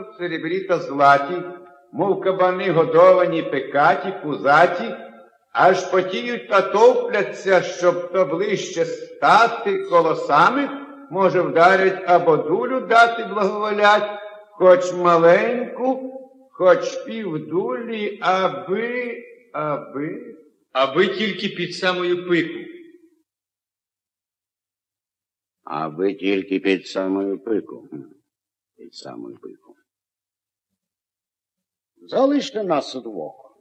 В серебрі та златі, мов кабани годовані, пекаті, пузаті, аж потіють та товпляться, щоб то ближче стати колосами, може вдарять або дулю дати благоволять, хоч маленьку, хоч півдулі, аби тільки під самою пику. Аби тільки під самою пику. Під самою пику. Залиште нас удвох.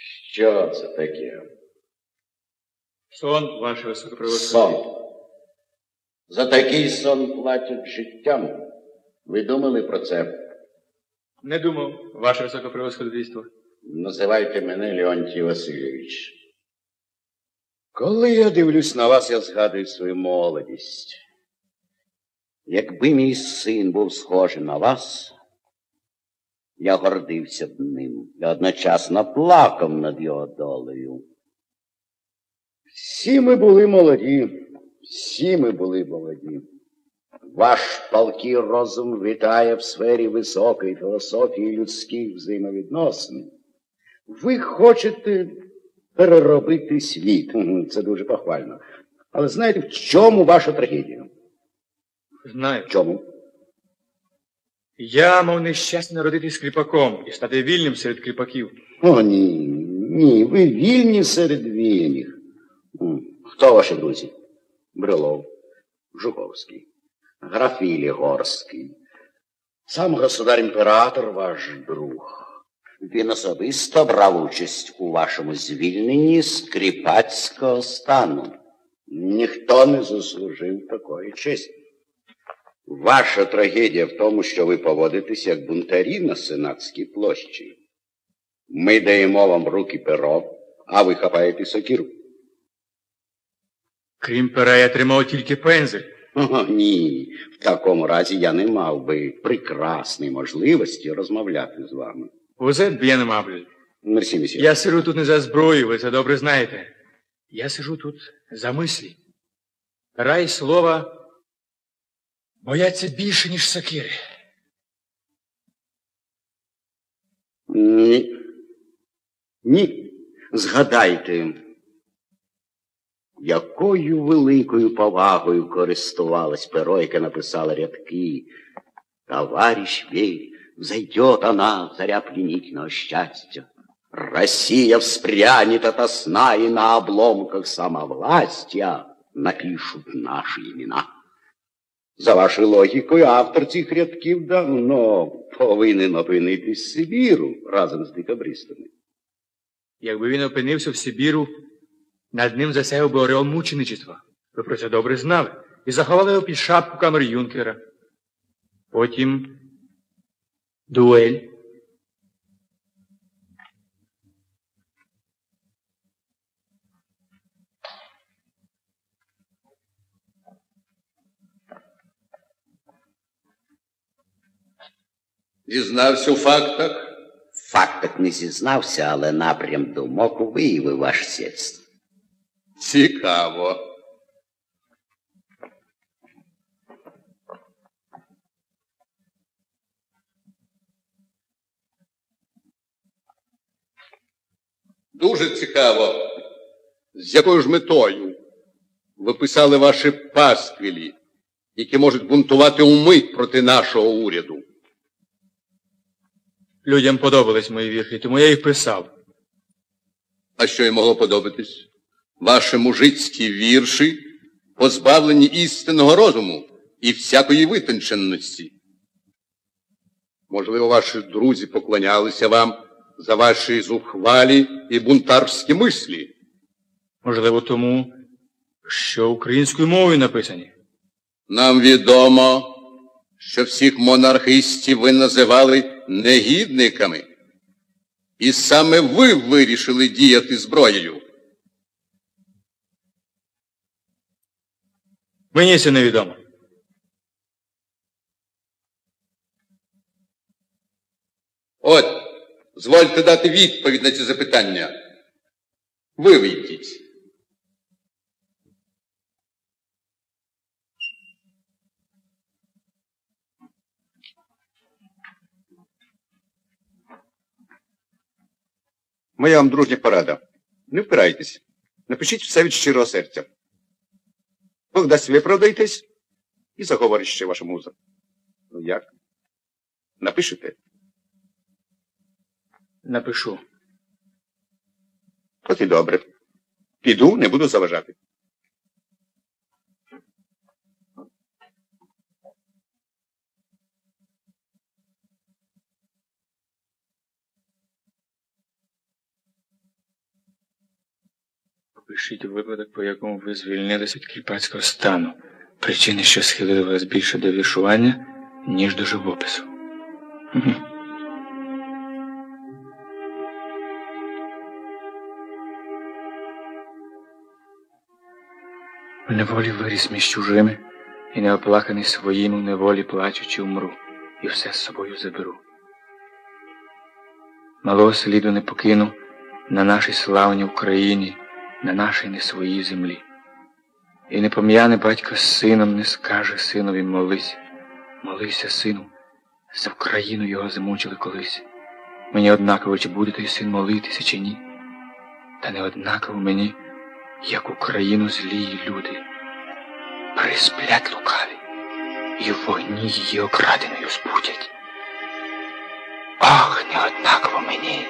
Що це таке? Сон, ваше високопревосходительство. Сон. За такий сон платять життям. Ви думали про це? Не думав, ваше високопревосходительство. Називайте мене Леонтій Васильович. Коли я дивлюсь на вас, я згадую свою молодість. Якби мій син був схожий на вас, я гордився б ним. Я одночасно плакав над його долею. Всі ми були молоді. Всі ми були молоді. Ваш палкий розум вітає в сфері високої філософії людських взаємовідносин. Ви хочете переробити світ. Це дуже похвально. Але знаєте, в чому ваша трагедія? Знаю. В чому? Я мав нещастя народитись кліпаком і стати вільним серед кліпаків. О, ні, ні. Ви вільні серед вільних. Хто ваші друзі? Брелов, Жуковский, граф Горский. Сам государь-імператор ваш друг. Він особисто брав участь у вашому звільненні з кріпацького стану. Ніхто не заслужив такої честі. Ваша трагедія в тому, що ви поводитесь як бунтарі на Сенатській площі. Ми даємо вам руки перо, а ви хапаєте сокиру. Крім пера, я тримав тільки пензель. О, ні. В такому разі я не мав би прекрасної можливості розмовляти з вами. Узет б'є не мав би. Мерсі, місьє. Я сижу тут не за зброю, ви це добре знаєте. Я сижу тут за мислі. Пера і слова бояться більше, ніж сокири. Ні. Ні. Згадайте, якою великою повагою користувалось перо, яке написало рядки. Товарищ мій, взойдет она, заря пленительного счастья. Россия вспрянет ото сна, и на обломках самовластия напишут наши имена. За вашою логікою, автор цих рядків давно повинен опинитись в Сибіру разом з декабристами. Якби він опинився в Сибіру, над ним засяяв би ореол мученичества. Ви про це добре знали. І заховали його під шапку камер юнкера. Потім дуэль. Зізнався у фактах? В фактах не зізнався, але напрям думок виявив ваше слідство. Цікаво. Дуже цікаво, з якою ж метою ви писали ваші пасквілі, які можуть бунтувати умить проти нашого уряду. Людям подобались мої вірші, тому я їх писав. А що їм могло подобатись? Ваші мужицькі вірші позбавлені істинного розуму і всякої витонченості. Можливо, ваші друзі поклонялися вам за ваші зухвалі і бунтарські мислі. Можливо, тому, що українською мовою написані. Нам відомо, що всіх монархістів ви називали негідниками, і саме ви вирішили діяти зброєю. Мені це невідомо. От, звольте дати відповідь на ці запитання. Ви вийдіть. Моя вам дружня порада. Не впирайтесь. Напишіть все від щирого серця. Бог дасть, виправдайтесь і заговорить ще ваша муза. Ну як? Напишете? Напишу. От і добре. Піду, не буду заважати. Пишіть випадок, по якому ви звільнились від кріпацького стану. Причини, що схилили вас більше до віршування, ніж до живопису. В неволі виріс між чужими, і неоплаканий своїм у неволі плачучи умру, і все з собою заберу. Малого сліду не покину на нашій славній Україні, на нашій не своїй землі. І не пом'яне батько з сином, не скаже синові молись. Молися, сину, за Україну його замучили колись. Мені однаково, чи буде той син молитися, чи ні. Та не однаково мені, як Україну злії люди присплять лукаві і в вогні її окраденою збудять. Ах, не однаково мені!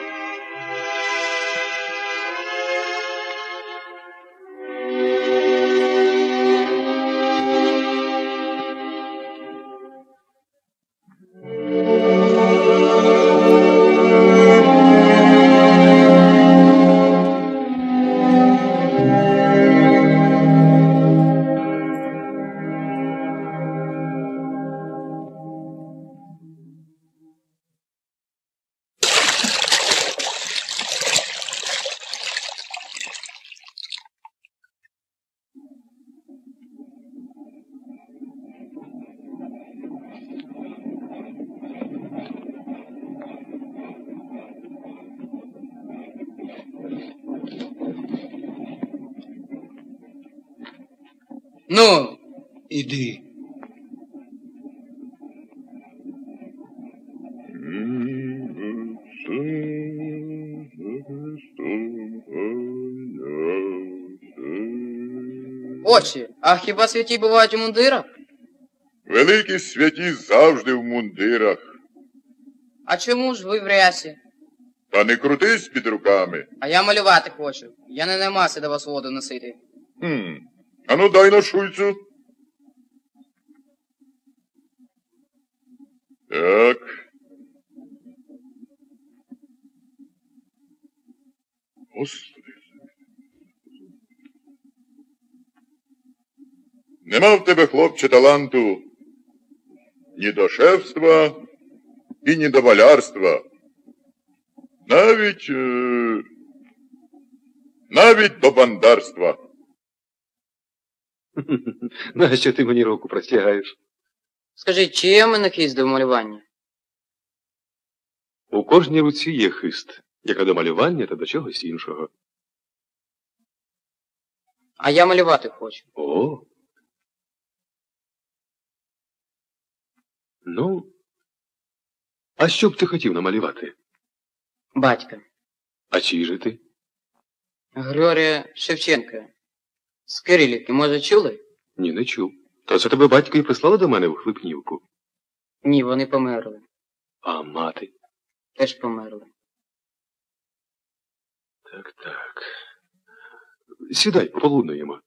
Ну, іди. Отче, а хіба святі бувають у мундирах? Великі святі завжди в мундирах. А чому ж ви в рясі? Та не крутись під руками. А я малювати хочу. Я не намаси до вас воду носити. А ну, дай на шуйцю. Так. Господи. Нема в тебе, хлопче, таланту ні до шефства, и недоволярства. Навіть до бандарства. Нащо ти мені руку простягаєш? Скажи, чи є в мене хист до малювання? У кожній руці є хист, яка до малювання та до чогось іншого. А я малювати хочу. О! Ну, а що б ти хотів намалювати? Батька. А чий же ти? Григорія Шевченка. З Кирилівки, може, чули? Ні, не чув. То це тебе батько і прислали до мене в Хлипнівку? Ні, вони померли. А мати? Теж померли. Так, так. Сідай, пополуднуємо.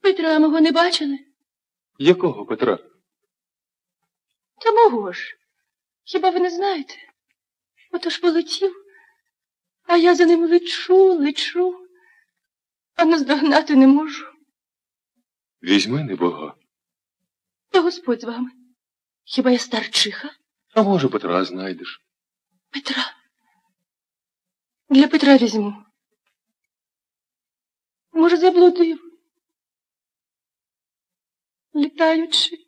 Петра мого не бачили? Якого Петра? Та мого ж. Хіба ви не знаєте? Отож полетів, а я за ним лечу, а наздогнати не можу. Візьми небога. Та Господь з вами. Хіба я старчиха? А може, Петра знайдеш? Петра. Для Петра візьму. Може, заблудив. Літаючи.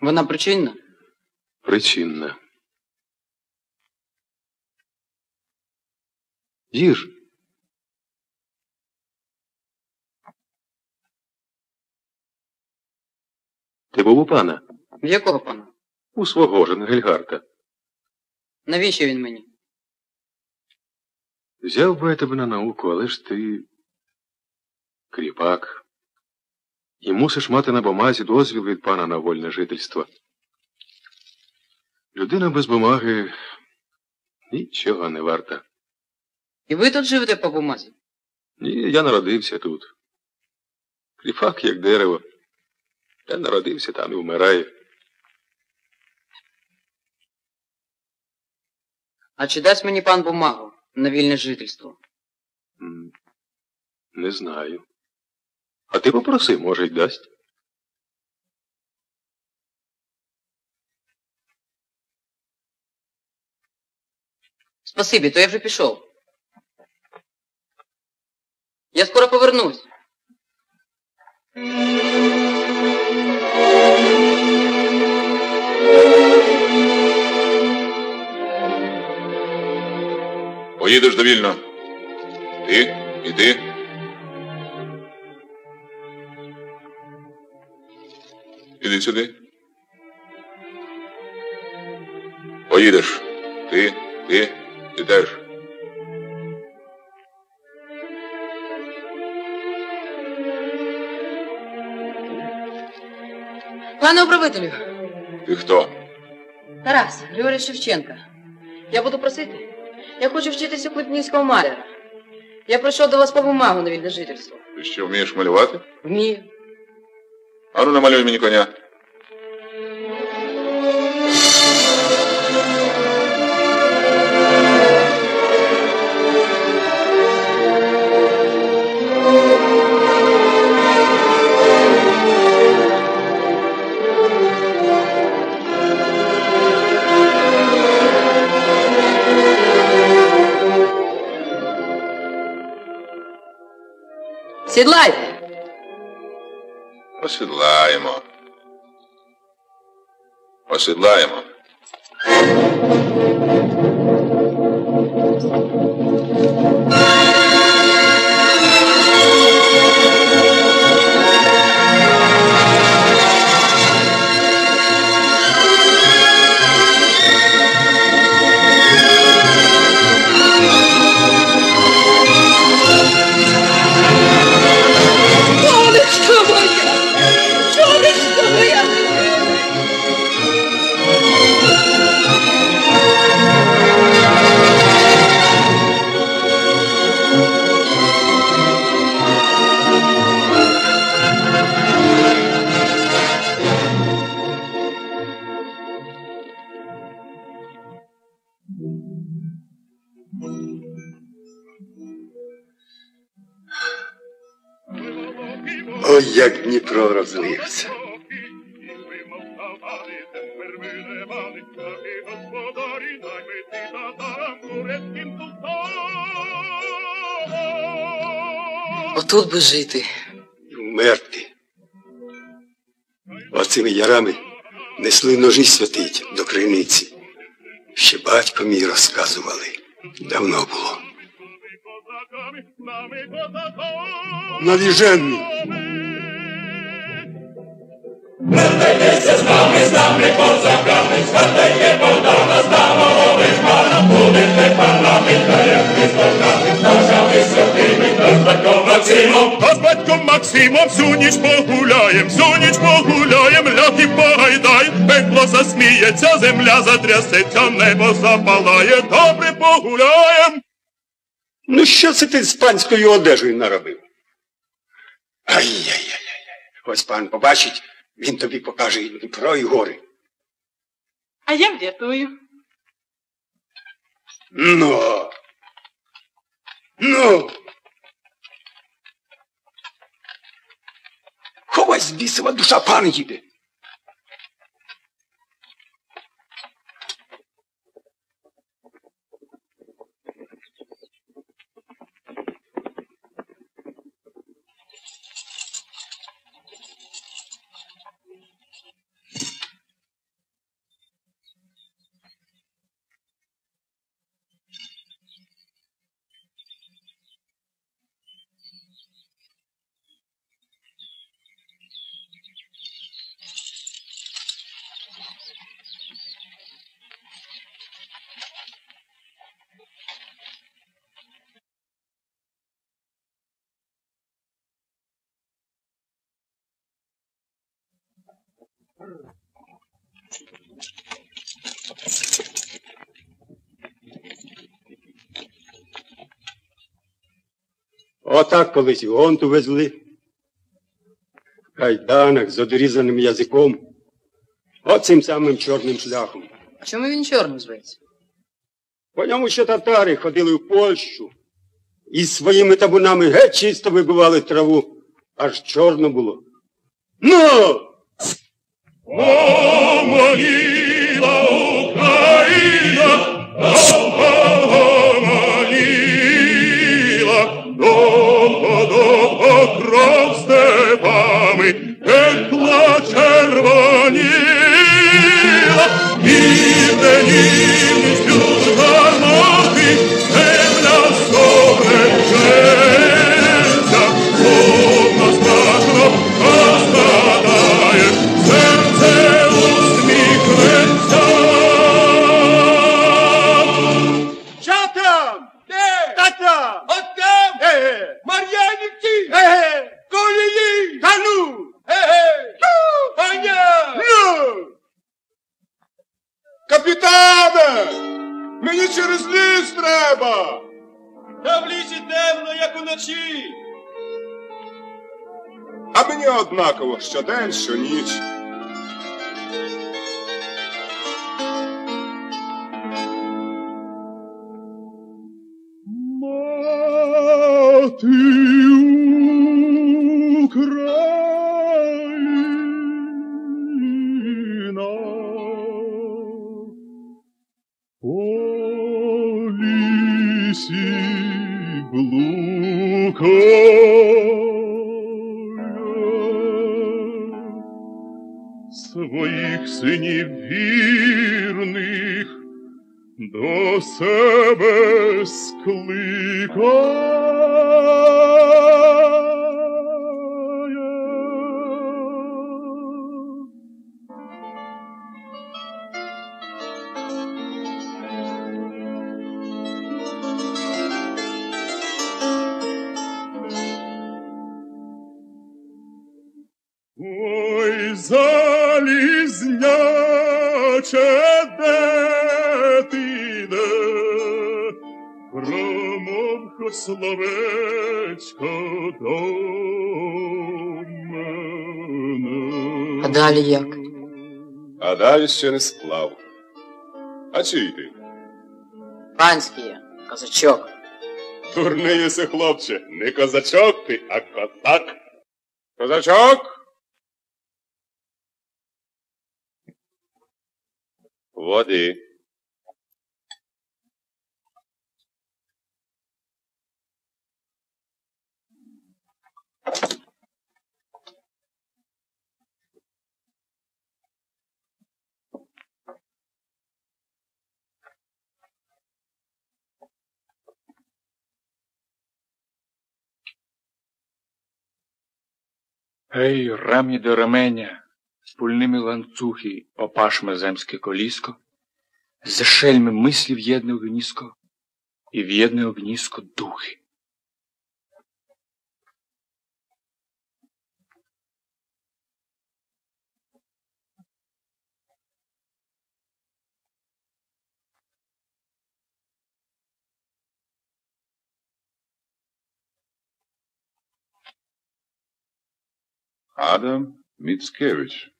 Вона причинна? Причинна. Їж. Ти був у пана? В якого пана? У свого ж, Енгельгарта. Навіщо він мені? Взяв би я тебе на науку, але ж ти кріпак. І мусиш мати на бумазі дозвіл від пана на вольне жительство. Людина без бумаги нічого не варта. І ви тут живете по бумазі? Ні, я народився тут. Кріпак, як дерево. Я народився там і вмираю. А чи дасть мені пан бумагу на вільне жительство? Не знаю. А ти попроси, може, й дасть. Спасибі, то я вже пішов. Я скоро повернусь. Поїдеш довільно. Ти, і ти. Іди сюди. Поїдеш. Ти теж. Пане управителю. Ти хто? Тарас Григорьович Шевченко. Я буду просити. Я хочу вчитися у Хлипнівського маляра. Я прийшов до вас по бумагу на вільне жительство. Ти ще вмієш малювати? Вмію. А ну намалюй мені коня. Сідлайте! Осідлаємо. Осідлаємо. О, як Дніпро розлився. Отут би жити. І вмерти. Оцими ярами несли ножі святить до криниці. Ще батько мій розказували. Давно було. Навіженний. Вертайтеся з нами козаками, згадайте Богдана, славного вишмана, будете панами, та як ви служами, нашими святими, та з батьком Максимом. Та з батьком Максимом всю ніч погуляєм, ляхів погайдаєм, пекло засміється, земля затрясеться, небо запалає, добре погуляєм. Ну що це ти з панською одежею наробив? Ай-яй-яй-яй, ось пан побачить, він тобі покаже і Дніпро, і гори. А я врятую. Ну! Ну! Ховась, бісова душа, пан їде! Отак колись Гонту везли, в кайданах, з одрізаним язиком, оцим самим чорним шляхом. А чому він чорним зветься? По ньому ще татари ходили в Польщу і своїми табунами геть чисто вибивали траву, аж чорно було. Ну! О, могила Україна, довга могила, довго кров степами текла червоніла. Іде німецьку гармати, земля сторече. Капітане! Мені через ліс треба! Та в лісі темно, як уночі! А мені однаково, щодень, щоніч. Мати Україна! Своїх синів вірних до себе скликає. Ой, залізняче, де ти де, промов хоч словечко до мене. А далі як? А далі ще не сплав. А чий ти? Панський я, козачок. Дурний єси, хлопче, не козачок ти, а козак. Казачок! Воды. Гей, рамні до ременя, з пульними ланцюги опашме земське коліско, за шельми мислі в'єдне огніско, і в'єдне огніско духи. Адам Мицкевич.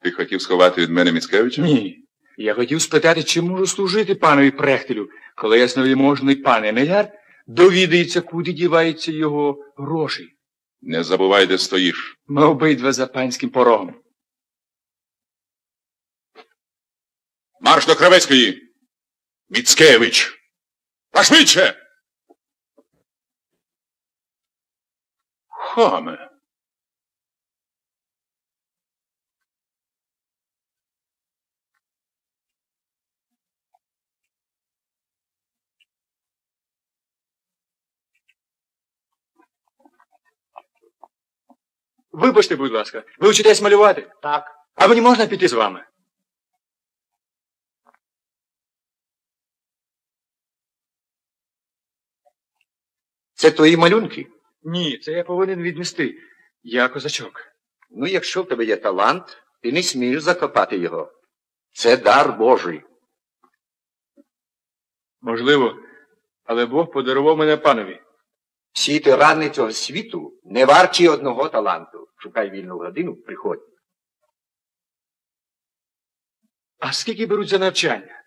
Ти хотів сховати від мене Міцкевича? Ні. Я хотів спитати, чим можу служити панові Прехтелю, коли ясновельможний пан Емельярд довідається, куди діваються його гроші. Не забувай, де стоїш. Ми обидва за панським порогом. Марш до Кравецької! Міцкевич! Пошвидше! Хаме. Вибачте, будь ласка, ви вчитесь малювати? Так. А мені можна піти з вами? Це твої малюнки? Ні, це я повинен віднести. Я козачок. Ну, якщо в тебе є талант, ти не смієш закопати його. Це дар Божий. Можливо, але Бог подарував мене панові. Всі тирани цього світу не варті одного таланту. Шукай вільну годину, приходь. А скільки беруть за навчання?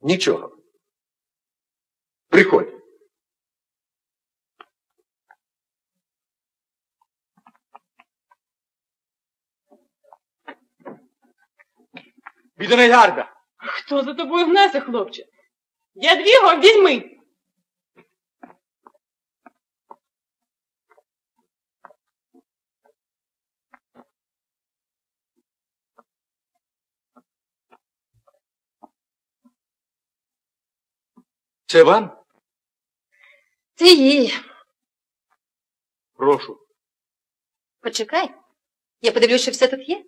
Нічого. Приходь. Від Емельярда. Хто за тобою гнеться, хлопче? Ядвіго, візьми. Це вам? Це їй. Прошу. Почекай. Я подивлюсь, що все тут є.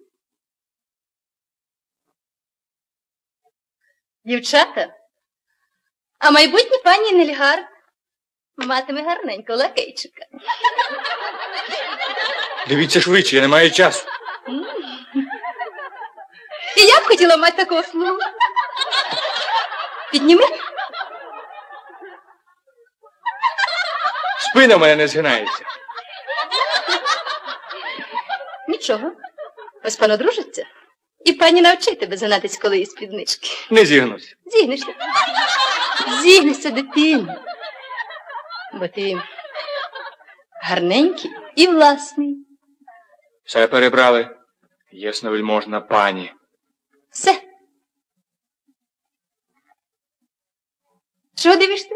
Дівчата, а майбутнє пані Нельгар матиме гарненького лакейчика. Дивіться швидше, я не маю часу. І я б хотіла мати такого слугу. Підніми. Спина моя не згинається. Нічого. Ось пан одружиться, і пані навчить тебе згинатись, коли її спіднички. Не зігнусь. Зігнешся. Зігнешся, дитино. Бо ти гарненький і власний. Все перебрали. Ясновельможна пані. Все. Чого дивишся?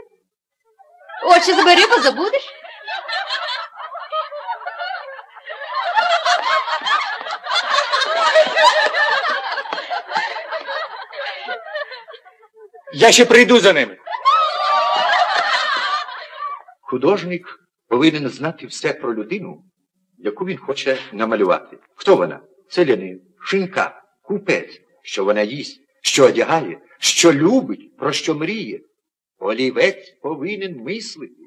Очі забери, позабудеш. Я ще прийду за ними. Художник повинен знати все про людину, яку він хоче намалювати. Хто вона? Селянин, шинка, купець, що вона їсть, що одягає, що любить, про що мріє. Олівець повинен мислити.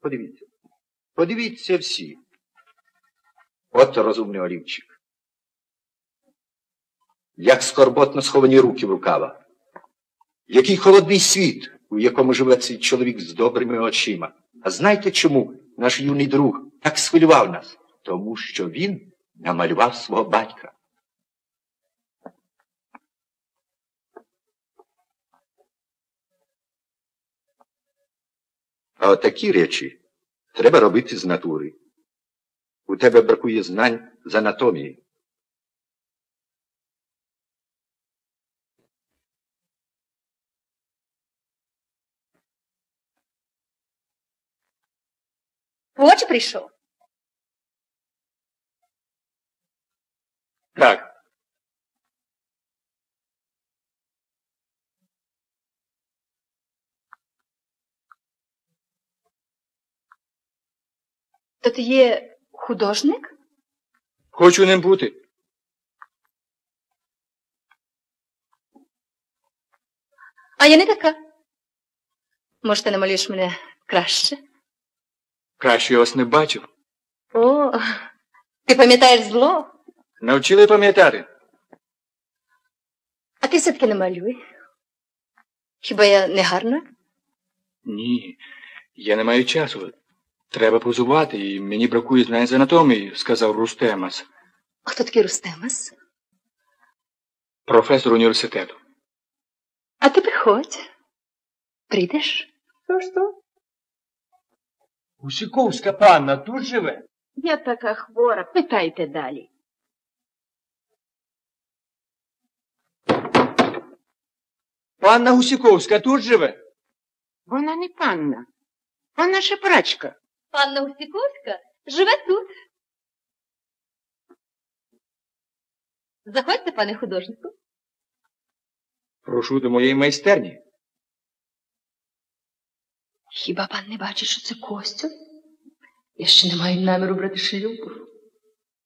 Подивіться. Подивіться всі. От розумний олівчик. Як скорботно сховані руки в рукава. Який холодний світ, у якому живе цей чоловік з добрими очима. А знаєте, чому наш юний друг так схвилював нас? Тому що він намалював свого батька. А от такі речі треба робити з натури. У тебе бракує знань з анатомії. Вот пришел. Так. То ти є художник? Хочу ним бути. А я не така. Може, ти намалюєш мене краще? Краще я вас не бачив. О, ти пам'ятаєш зло? Навчили пам'ятати. А ти все-таки намалюй. Хіба я не гарна? Ні, я не маю часу. Треба позувати, і мені бракує знань з анатомії, сказав Рустемас. А хто такий Рустемас? Професор університету. А ти приходь. Прийдеш? Ну що? Усіковська панна тут живе? Я така хвора, питайте далі. Панна Гусіковська тут живе? Вона не панна, вона шепрачка. Панна Гусіковська живе тут. Заходьте, пане художнику. Прошу до моєї майстерні. Хіба пан не бачить, що це костюм? Я ще не маю наміру брати шлюбу.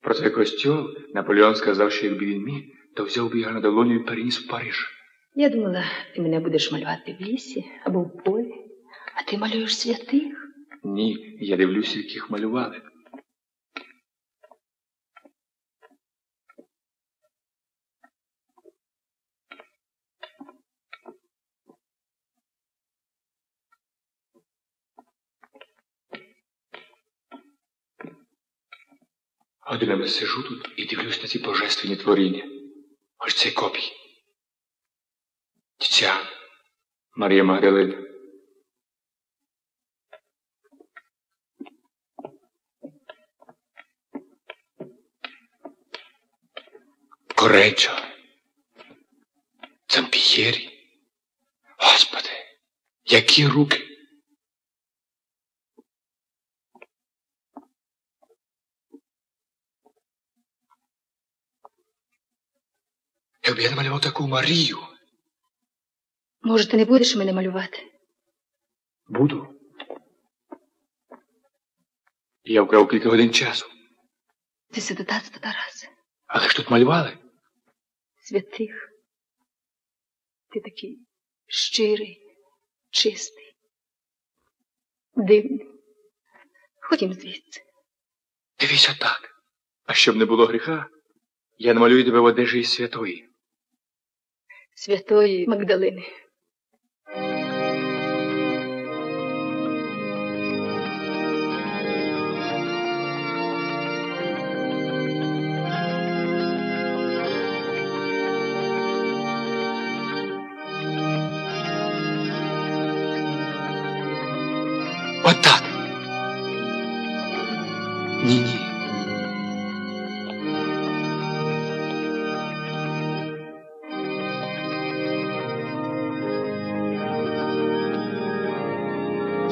Про цей костюм Наполеон сказав, що якби він міг, то взяв би його на долоню і переніс в Париж. Я думала, ти мене будеш малювати в лісі або в полі, а ти малюєш святих. Ні, я дивлюся, яких малювали. Годинами сижу тут і дивлюсь на ці божественні творіння. Ось цей копій. Дитя Марія Магдалина. Корреджо. Дзампієрі. Господи, які руки! Якби я намалював таку Марію. Може, ти не будеш мене малювати? Буду. Я вкрав кілька годин часу. Це святотатство, Тарасе. Але ж тут малювали? Святих. Ти такий щирий, чистий, дивний. Ходім звідси. Дивіться так. А щоб не було гріха, я намалюю тебе в одежі святої. Святої Магдалини. От так. Ні-ні.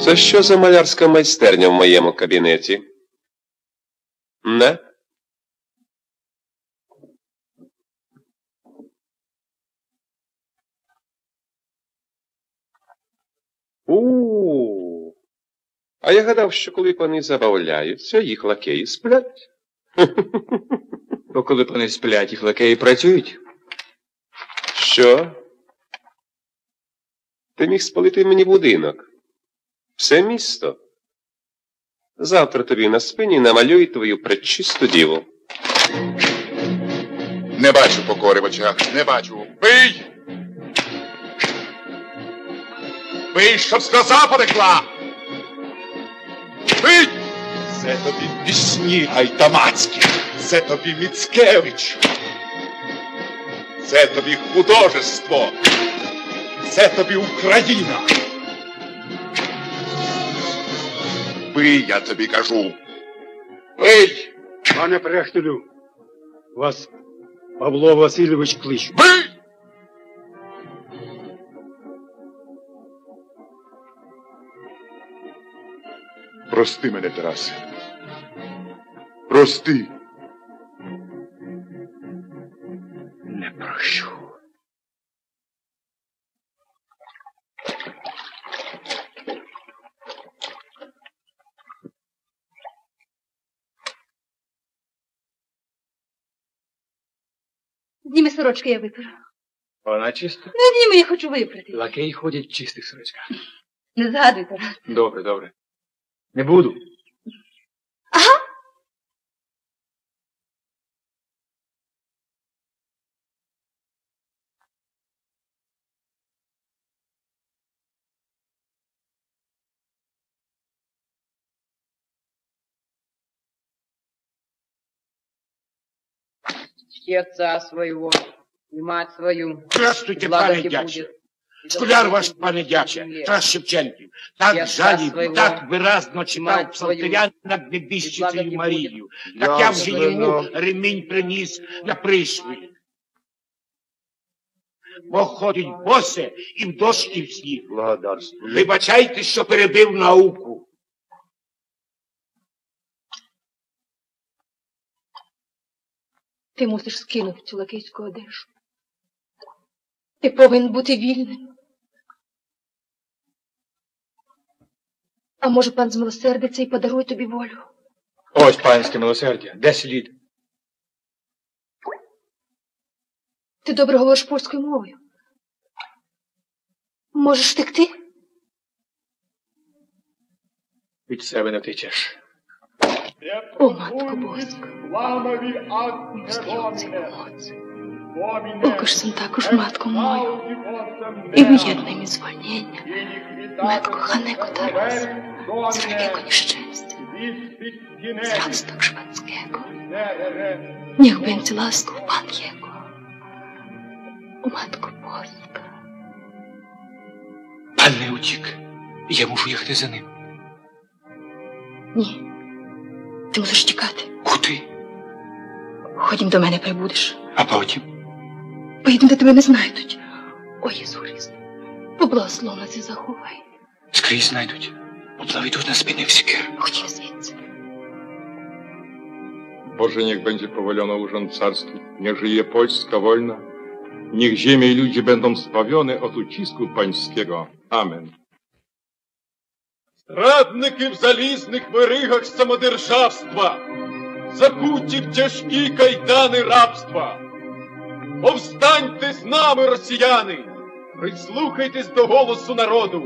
То що за малярська майстерня в моєму кабінеті? Не? А я гадав, що коли пани забавляються, їх лакеї сплять. Бо коли пани сплять, їх лакеї працюють. Що? Ти міг спалити мені будинок. Все місто. Завтра тобі на спині намалюй твою пречисту діву. Не бачу покори в очах, не бачу. Бий! Бий, щоб сльоза потекла! Бий! Це тобі пісні гайдамацькі, це тобі Міцкевич, це тобі художество, це тобі Україна. зуби, я тобі кажу. Вийдь! Пане Пряштелю, вас Павло Васильович кличе. Вийдь! Прости мене, Тарасе. Прости. Не прощу. Зніми сорочку, я виперу. Вона чиста? Ну, зніми, я хочу випрати. Лакеї ходять в чистих сорочках. Не згадуй, Тарас. Добре, добре. Не буду. Ага. И отца своего, и мать свою. Здравствуйте, пане Дяча. Школяр ваш, пане Дяча, Тарас Шевченко, так жалібно, так виразно читав псалтиря над небіжчицею Марією. Так я вже йому ремінь приніс на пришві. Бог ходить босе і в дощ, і в сніг. Вибачайте, що перебив науку. Ти мусиш скинути цю лакейську одежу. Ти повинен бути вільним. А може, пан змилосердиться і подарує тобі волю? Ось панське милосердя. Де слід? Ти добре говориш польською мовою. Можеш текти? Від себе не втечеш. О, Матко Боська! Покаж сам також матку мою і в'єднай мені звольнення, моє коханеко Тарас, зрадіко нещастя, зрадсток шведського, ніх бенці ласку в пан Єго, Матко Боська. Пан не утік, я мушу їхати за ним. Ні. Ти мусиш тікати. Куди? Ходім, до мене прибудеш. А потім? Поїдемо, де тебе не знайдуть. О, Єзу Христе, поблагослов нас і заховай. Скрізь знайдуть. Обзаведуть нас спини в сікир. Ходім звідси. Боже, ніх бенді повелено ужин царстві. Ніх жиє Польська вольна. Ніх земля і люди бенdą спавіоне от уціску панського. Амен. Радники в залізних веригах самодержавства, закуті в тяжкі кайдани рабства. Повстаньте з нами, росіяни, прислухайтесь до голосу народу.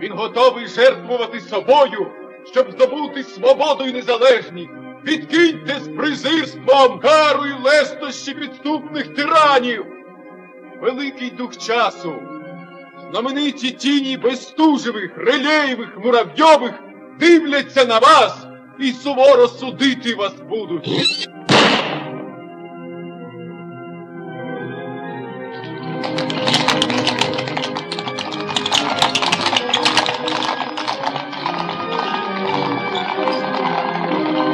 Він готовий жертвувати собою, щоб здобути свободу і незалежність. Відкиньте з презирством кару і лестощі підступних тиранів. Великий дух часу, знамениті тіні Бестужевих, Релєєвих, Муравйових дивляться на вас і суворо судити вас будуть.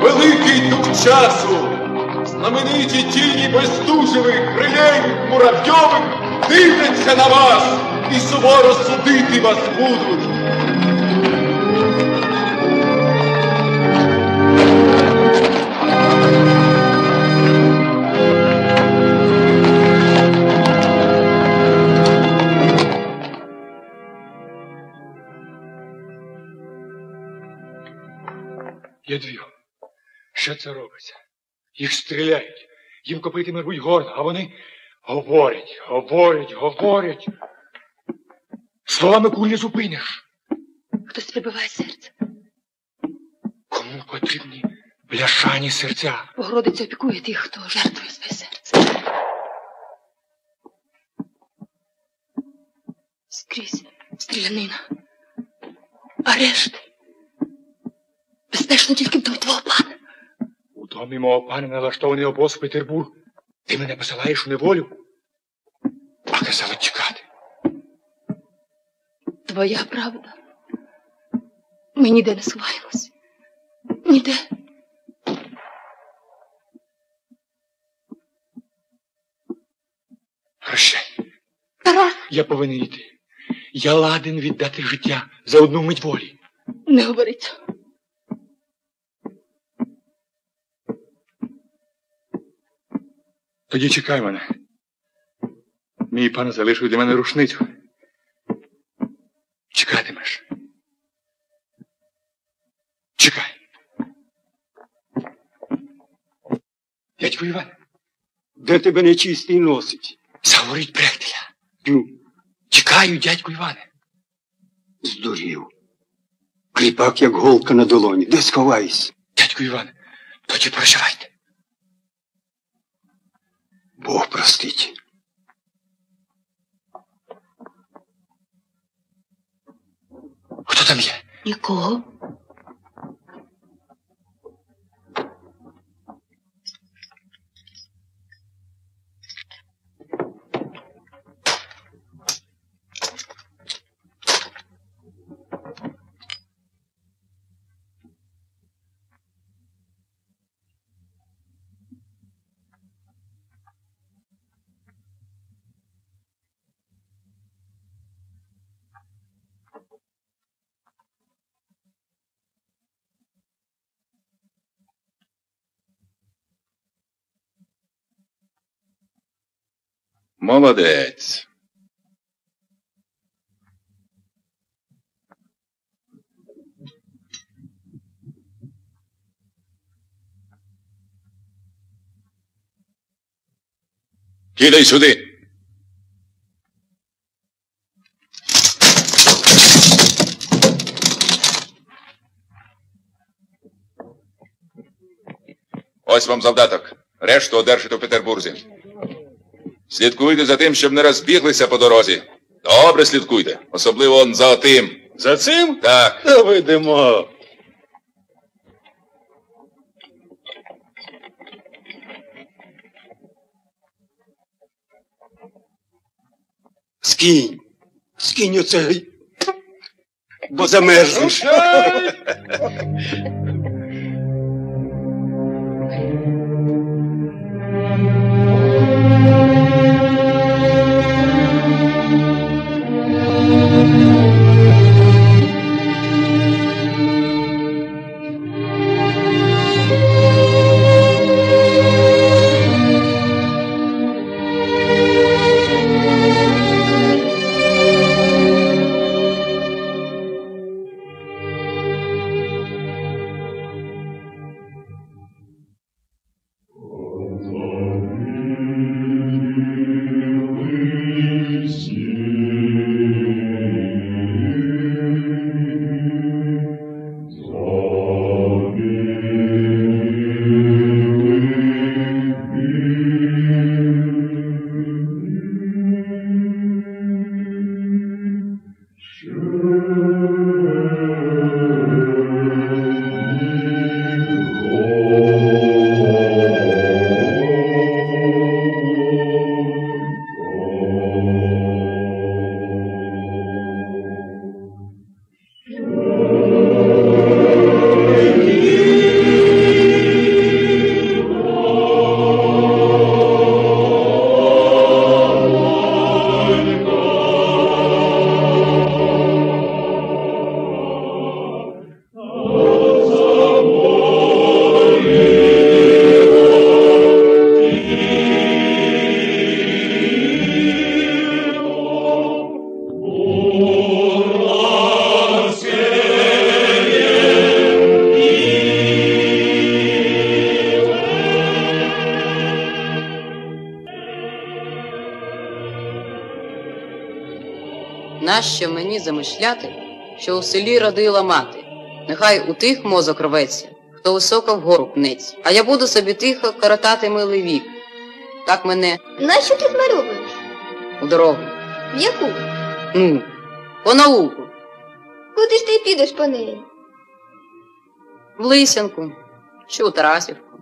Великий дух часу, знамениті тіні Бестужевих, Релєєвих, Муравйових дивляться на вас і суворо судити вас будуть. Ядвіго, що це робиться? Їх стріляють, їм копитами рвуть горло, а вони говорять, говорять, говорять. Словами куль не зупиниш. Хтось прибиває серце. Кому потрібні бляшані серця? Богородиця опікує тих, хто жертвує своє серце. Скрізь стрілянина. Арешти. Безпечно тільки в домі твого пана. У домі мого пана налаштований обоз в Петербург. Ти мене посилаєш у неволю? А казала чекати. Твоя правда. Ми ніде не сховаємось. принято. Прощай. Тарас. Я повинен йти. Я ладен віддати життя за одну мить волі. Не говориться. Тоді чекай мене. Мій пан залишив для мене рушницю. Чекатимеш. Чекай. Дядько Іван. Де тебе нечистий носить? Заговоріть приятеля. Чекаю, дядьку Іване. Здурів. Кріпак, як голка на долоні. Де сховайся? Дядьку Іване, тоді прощавайте. Бог простить. Хто там є? Нікого. Молодець. Кидай сюди. Ось вам завдаток. Решту одержите у Петербурзі. Слідкуйте за тим, щоб не розбіглися по дорозі. Добре слідкуйте. Особливо он за тим. За цим? Так. Та вийдемо. Скинь. Скинь оцей. Бо замерзнеш. Нащо мені замишляти, що у селі родила мати? Нехай у тих мозок рветься, хто високо вгору пнеться. А я буду собі тихо коротати милий вік. Так мене... Нащо ти хмарюєш? У дорогу. В яку? Ну, по науку. Куди ж ти підеш по неї? В Лисянку, чи у Тарасівку,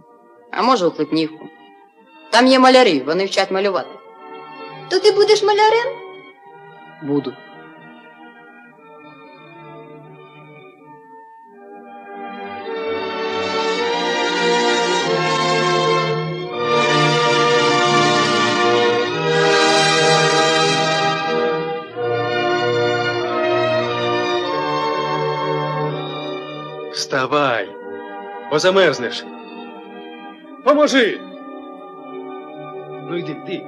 а може у Хлипнівку. Там є малярі, вони вчать малювати. То ти будеш малярем? Буду. Вставай, позамерзнеш. Поможи! Ну иди, иди.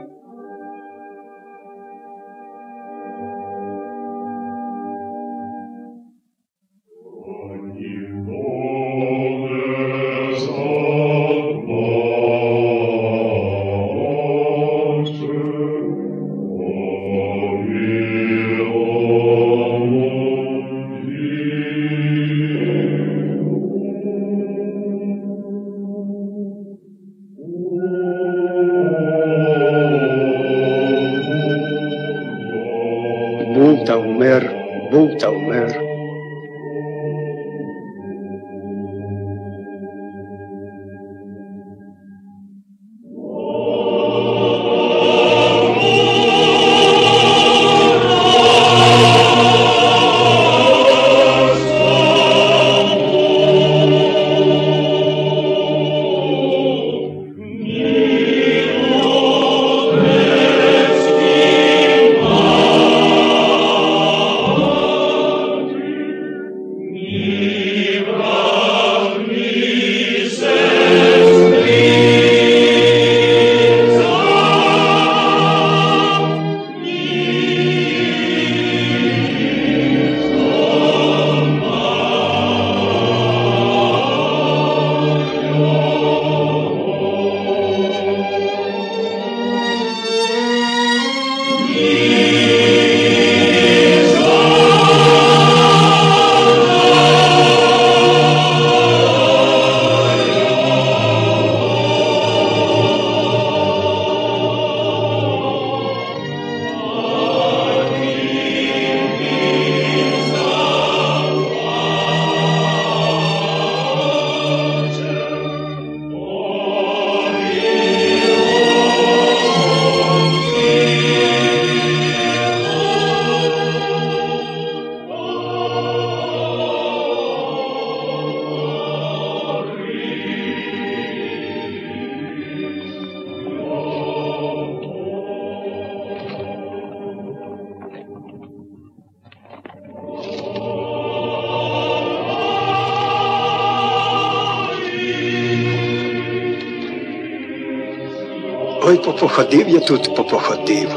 Походив я тут, попоходив,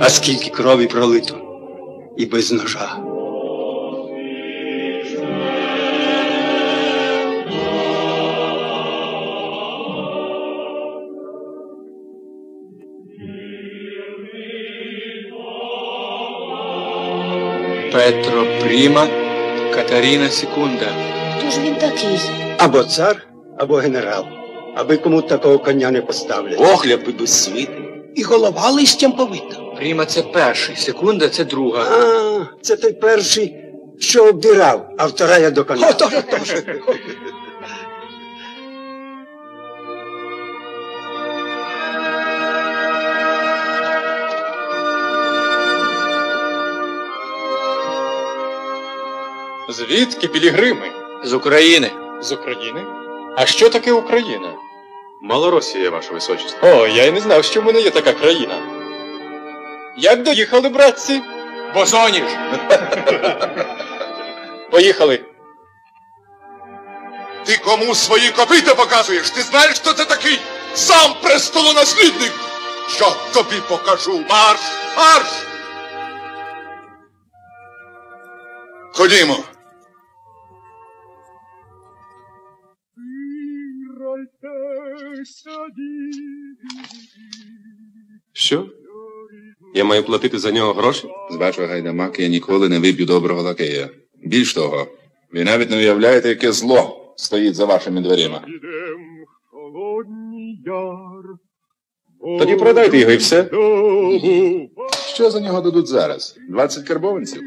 а скільки крові пролито і без ножа. Петро Прима, Катерина Секунда. Хто ж він такий? Або цар, або генерал. Аби кому такого коня не поставлять. Охляпи безсмітні. І голова листям повита. Прима – це перший, Секунда – це друга. А, це той перший, що обдирав, а втора я до коня. Отож. Звідки пілігрими? З України. З України? А що таке Україна? Малоросія, ваше височество. О, я і не знав, що в мене є така країна. Як доїхали, братці? Бозоніж! Поїхали. Ти кому свої копита показуєш? Ти знаєш, хто це такий? Сам престолонаслідник! Що тобі покажу? Марш! Марш! Ходімо. Що? Я маю платити за нього гроші? З вашого гайдамаки я ніколи не виб'ю доброго лакея. Більш того, ви навіть не уявляєте, яке зло стоїть за вашими дверима. Тоді продайте його і все. Що за нього дадуть зараз? 20 карбованців?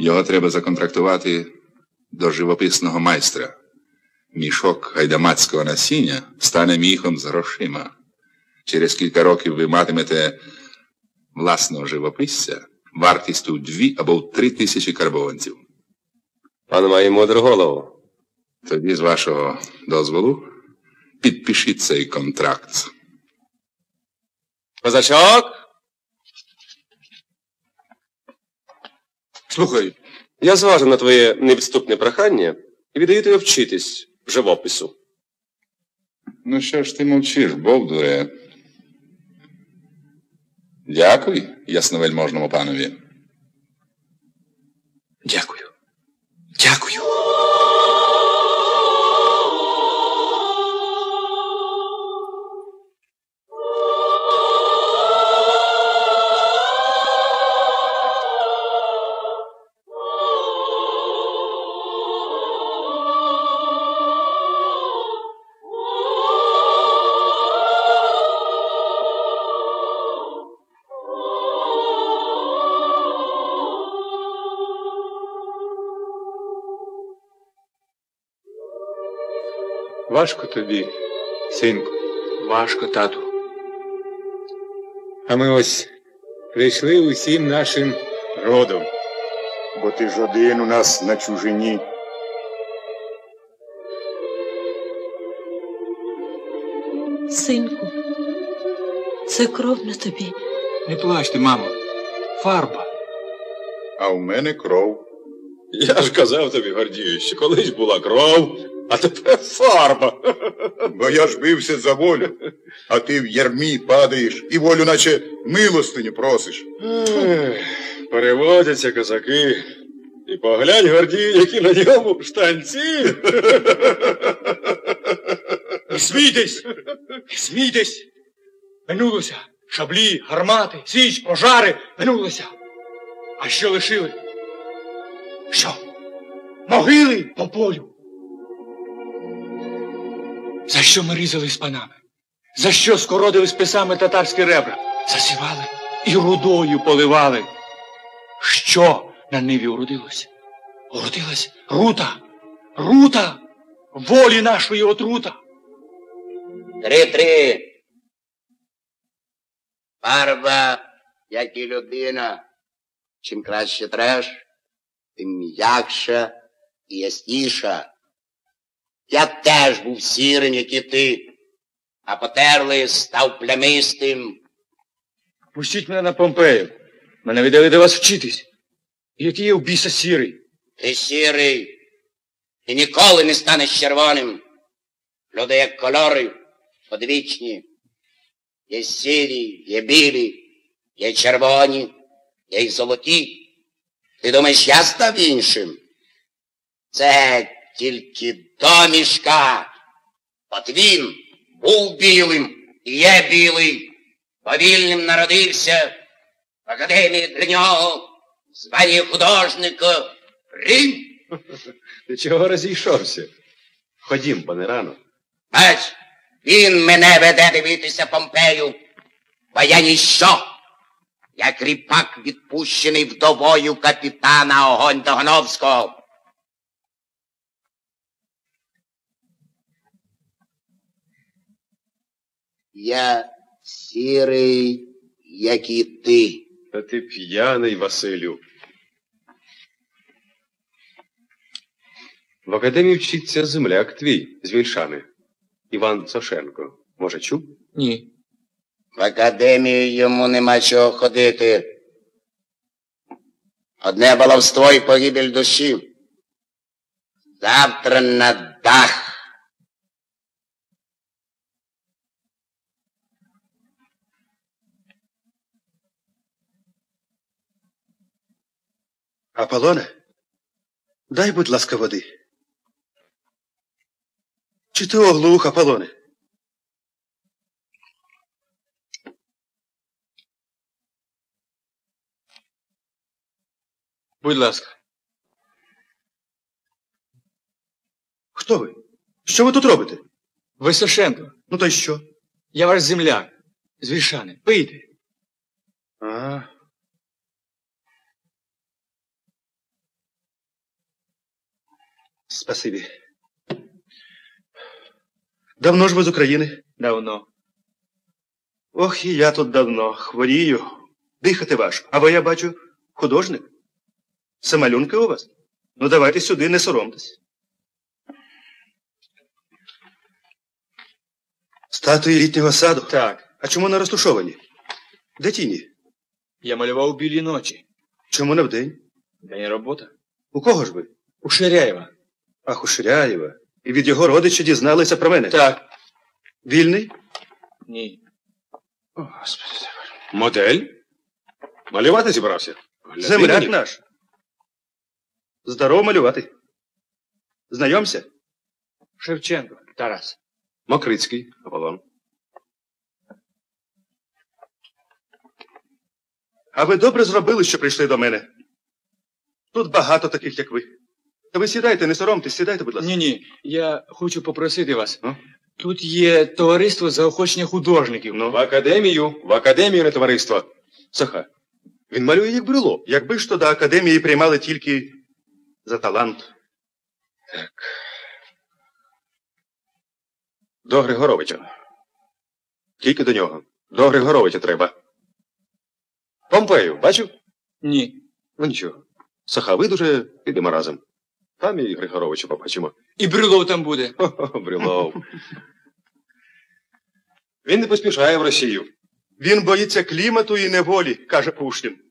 Його треба законтрактувати до живописного майстра. Мішок гайдамацького насіння стане міхом з грошима. Через кілька років ви матимете власного живописця вартістю 2 або 3 тисячі карбованців. Пане має мудру голову. Тоді, з вашого дозволу, підпишіть цей контракт. Козачок! Слухай, Я зважу на твоє невідступне прохання і віддаю тебе вчитись в живопису. Ну що ж ти мовчиш, Богдуре? Дякую ясновельможному панові. Дякую. Дякую. Важко тобі, синку? Важко, тату. А ми ось прийшли усім нашим родом. Бо ти ж один у нас на чужині. Синку, це кров на тобі. Не плач ти, мамо. Фарба. А у мене кров. Я ж казав тобі, Гордію, що колись була кров. А тепер фарба. Бо я ж бився за волю, а ти в ярмі падаєш і волю наче милостиню просиш. Переводяться козаки. І поглянь, Гордій, які на ньому штанці. Не смійтесь, не смійтесь. Минулося. Шаблі, гармати, свіч, пожари. Минулося. А що лишили? Що? Могили по полю. За що ми різали з панами? За що скородили з писами татарські ребра? Засівали і рудою поливали. Що на ниві уродилося? Уродилась рута. Рута волі нашої отрута. Три-три. Фарба, як і людина. Чим краще треш, тим м'якша і ясніша. Я теж був сірим, як і ти, а потерли став плямистим. Пустіть мене на Помпею. Мене віддали до вас вчитись. І який я в біса сірий? Ти сірий. Ти ніколи не станеш червоним. Люди як кольори одвічні. Є сірі, є білі, є червоні, є й золоті. Ти думаєш, я став іншим? Це тільки домішка. От він був білим і є білий. Повільним народився. В академії для нього звання художника Рим. Ти чого розійшовся? Ходім, бо не рано. Бач, він мене веде дивитися Помпею. Бо я ніщо. Я кріпак, відпущений вдовою капітана Огонь Догановського. Я сірий, як і ти. Та ти п'яний, Василю. В академії вчиться земляк твій з Вільшани. Іван Сошенко. Може, чув? Ні. В академії йому нема чого ходити. Одне баловство і погибель душі. Завтра на дах. Аполлоне, дай, будь ласка, води. Чи ти оглух, Аполлоне? Будь ласка. Хто ви? Що ви тут робите? Ви Сошенко. Ну то й що? Я ваш земляк з Вільшани. Пийте. А. Спасибі. Давно ж ви з України? Давно. Ох, і я тут давно. Хворію. Дихати важко. А ви, я бачу, художник. Це малюнки у вас? Ну, давайте сюди, не соромтесь. Статуї літнього саду? Так. А чому не розтушовані? Де тіні? Я малював у білі ночі. Чому не вдень? День робота. У кого ж ви? У Ширяєва. Ах, у Ширяєва. І від його родичі дізналися про мене? Так. Вільний? Ні. О, Господи. Модель? Малювати зібрався? Земляк наш. Здорово малювати. Знайомся? Шевченко Тарас. Мокрицький Аполлон. А ви добре зробили, що прийшли до мене. Тут багато таких, як ви. Та ви сідайте, не соромтесь, сідайте, будь ласка. Ні-ні, я хочу попросити вас. А? Тут є товариство заохочення художників. Ну? В академію не товариство. Саха, він малює, як Брелов. Якби ж то до академії приймали тільки за талант. Так. До Григоровича. Тільки до нього. До Григоровича треба. Помпею, бачив? Ні. Ну нічого. Саха, ви дуже підемо разом. Там і Григоровича побачимо. І Брелов там буде. О, Брелов. Він не поспішає в Росію. Він боїться клімату і неволі, каже Пушкін.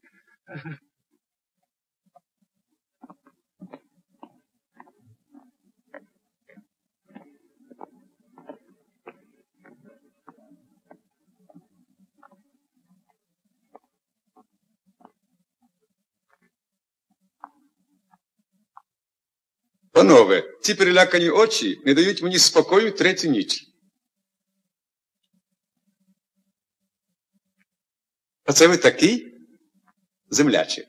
Панове, ці перелякані очі не дають мені спокою третю ніч. А це ви такий? Земляче.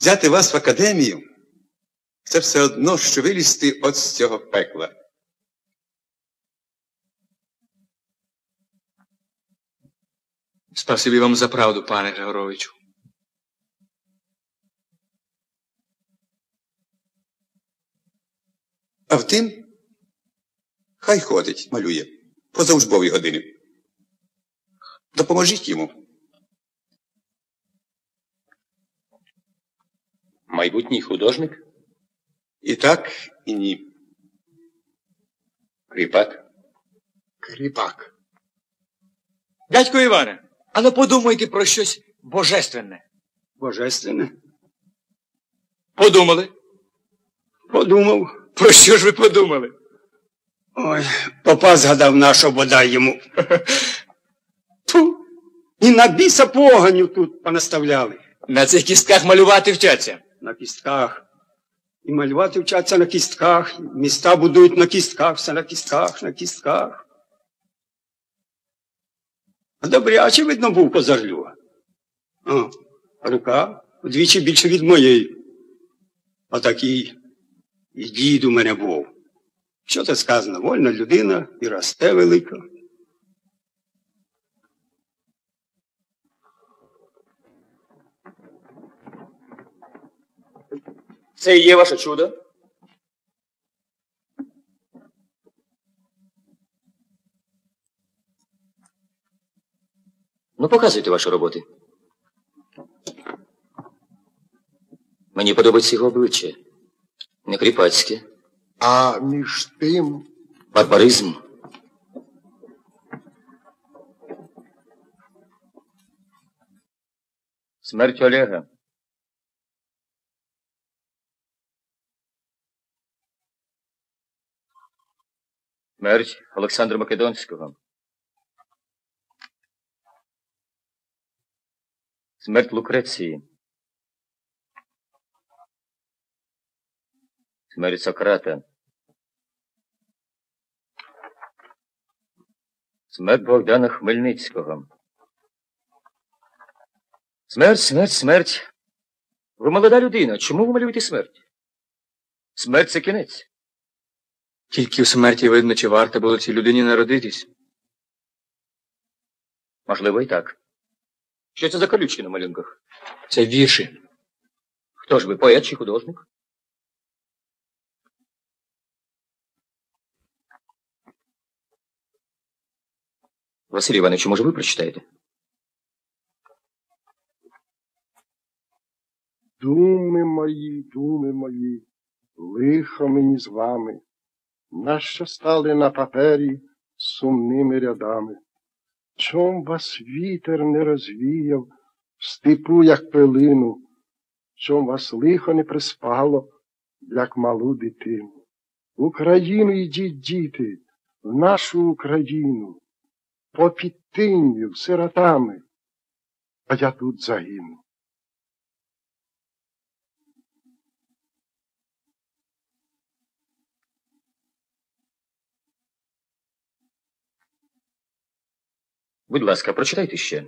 Взяти вас в академію – це все одно, що вилізти от з цього пекла. Спасибі вам за правду, пане Григоровичу. А втім, хай ходить, малює, поза учбові години. Допоможіть йому. Майбутній художник? І так, і ні. Кріпак? Кріпак. Дядько Іване, а ну подумайте про щось божественне. Божественне? Подумали? Подумав. Про що ж ви подумали? Ой, попа згадав нашого, бодай йому. Ту, і на біса поганю тут понаставляли. На цих кістках малювати вчаться. На кістках. І малювати вчаться на кістках. Міста будують на кістках, все на кістках, на кістках. А добряче, видно, був Козарлю. А, рука вдвічі більше від моєї. А такий... І дід у мене був. Що це сказано? Вольна людина і росте велика. Це і є ваше чудо? Ну, показуйте ваші роботи. Мені подобається його обличчя. Не кріпацьке. А між тим... Барбаризм. Смерть Олега. Смерть Олександра Македонського. Смерть Лукреції. Смерть Сократа. Смерть Богдана Хмельницького. Смерть, смерть, смерть. Ви молода людина. Чому ви малюєте смерть? Смерть – це кінець. Тільки в смерті видно, чи варто було цій людині народитись. Можливо, і так. Що це за колючки на малюнках? Це вірші. Хто ж ви, поет чи художник? Василий Иванович, может, вы прочитаете? Думи мої, лихо мені з вами, нащо стали на папері сумними рядами. Чом вас вітер не розвіяв, в степу, як пилину, чом вас лихо не приспало, як малу дитину. В Україну йдіть, діти, в нашу Україну, по підтинню, сиротами, а я тут загину. Будь ласка, прочитайте ще.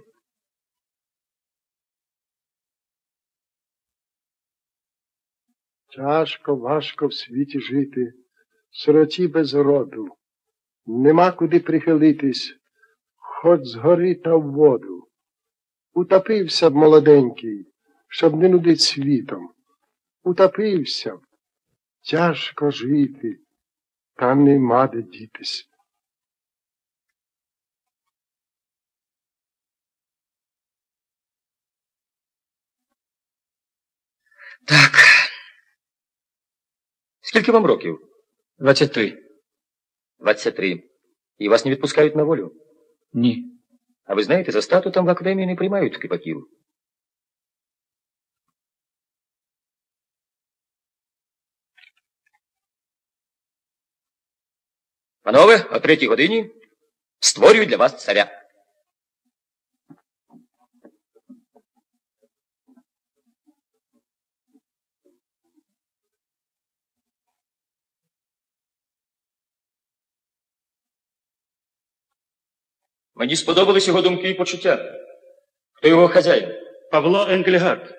Тяжко, важко в світі жити, в сироті без роду. Нема куди прихилитись, хоч згори та в воду. Утопився б, молоденький, щоб не нудить світом. Утопився б. Тяжко жити, та нема де дітись. Так. Скільки вам років? 23. 23. І вас не відпускають на волю? Ні. А ви знаєте, за статутом в академії не приймають кріпаків. Панове, о 3-й годині створюю для вас царя. Мені сподобались його думки і почуття. Хто його хазяїн? Павло Енгельгард.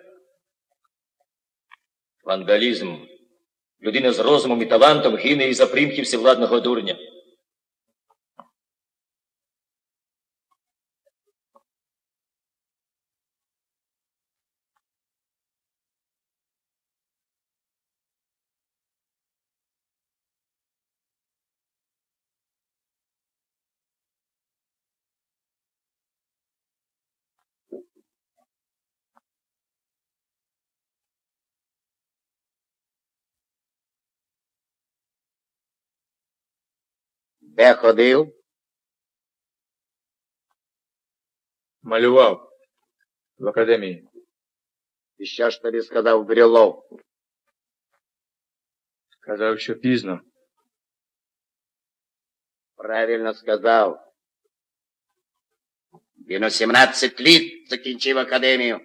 Вандалізм. Людина з розумом і талантом гине із-за примхи всевладного дурня. Де ходив? Малював. В академії. І ще ж тобі сказав Брелов? Сказав, що пізно. Правильно сказав. Він у 17 літ закінчив академію.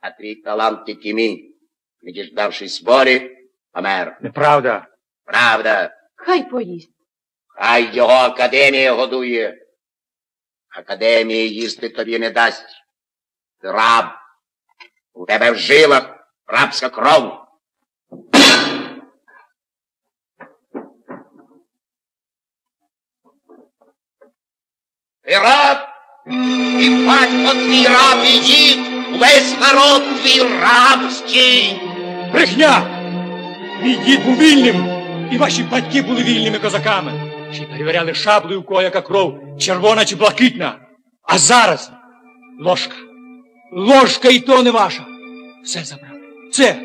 А твій талант тільки мій, не діждавшись волі, помер. Неправда. Правда. Хай поїсть. Хай його академія годує. Академія їсти тобі не дасть. Ти раб. У тебе в жилах рабська кров. Ти раб. І батько твій раб, і дід. Весь народ твій рабський. Брехня. Мій дід був вільним. І ваші батьки були вільними козаками. Ще й перевіряли шаблею, у кого яка кров, червона чи блакитна. А зараз ложка. Ложка і то не ваша. Все забрали. Це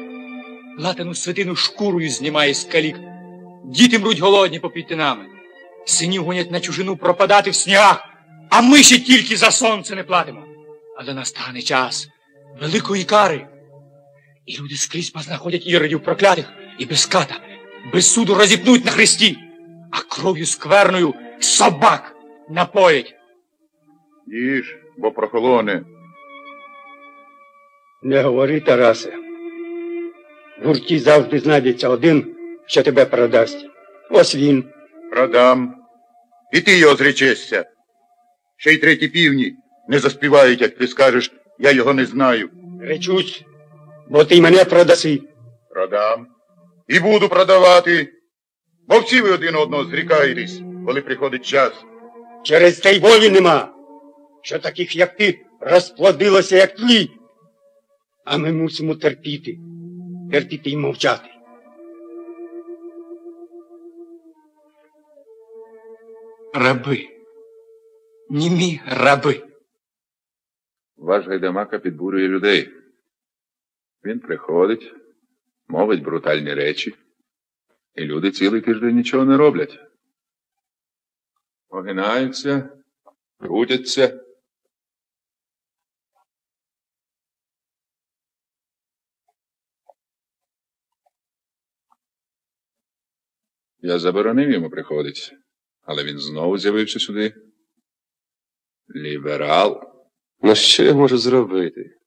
латану святину шкурою знімає з калік. Діти мруть голодні попід тинами. Синів гонять на чужину пропадати в снігах. А ми ще тільки за сонце не платимо. Але настане час великої кари. І люди скрізь познаходять іродів проклятих і без ката. Без суду розіпнуть на хресті, а кров'ю скверною собак напоять. Їж, бо прохолоне. Не говори, Тарасе. В гурті завжди знайдеться один, що тебе продасть. Ось він. Продам. І ти його зречешся. Ще й 3-й півні не заспівають, як ти скажеш, я його не знаю. Речусь, бо ти мене продаси. Продам. І буду продавати, бо всі ви один одного зрікаєтесь, коли приходить час. Через те й волі нема, що таких, як ти, розплодилося, як тлі. А ми мусимо терпіти, терпіти і мовчати. Раби. Німі раби. Ваш гайдамака підбурює людей. Він приходить. Мовить брутальні речі, і люди цілий тиждень нічого не роблять. Огинаються, крутяться. Я заборонив йому приходити, але він знову з'явився сюди. Ліберал. Ну що я можу зробити?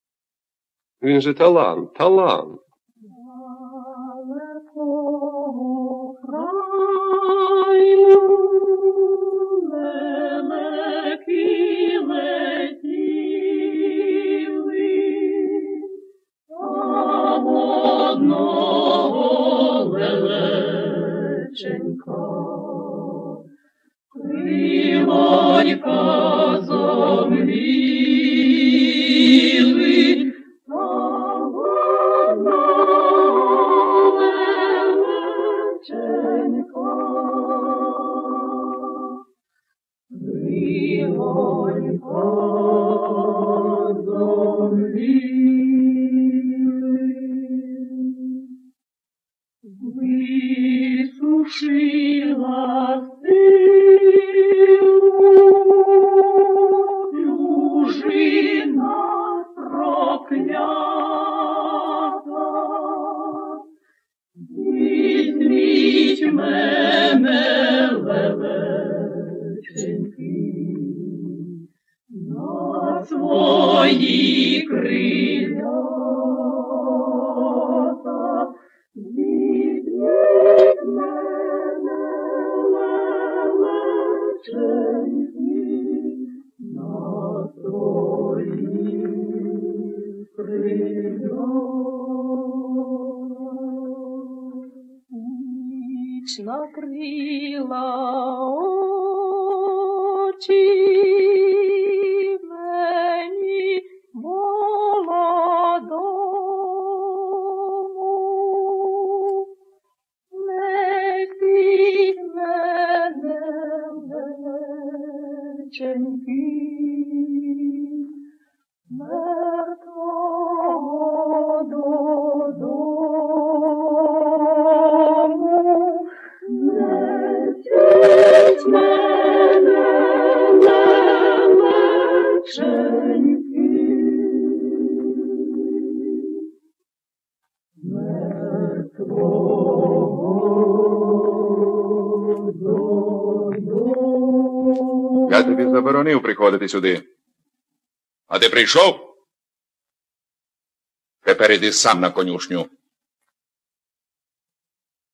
Він же талант, талант. Приходити сюди. А ти прийшов? Тепер іди сам на конюшню.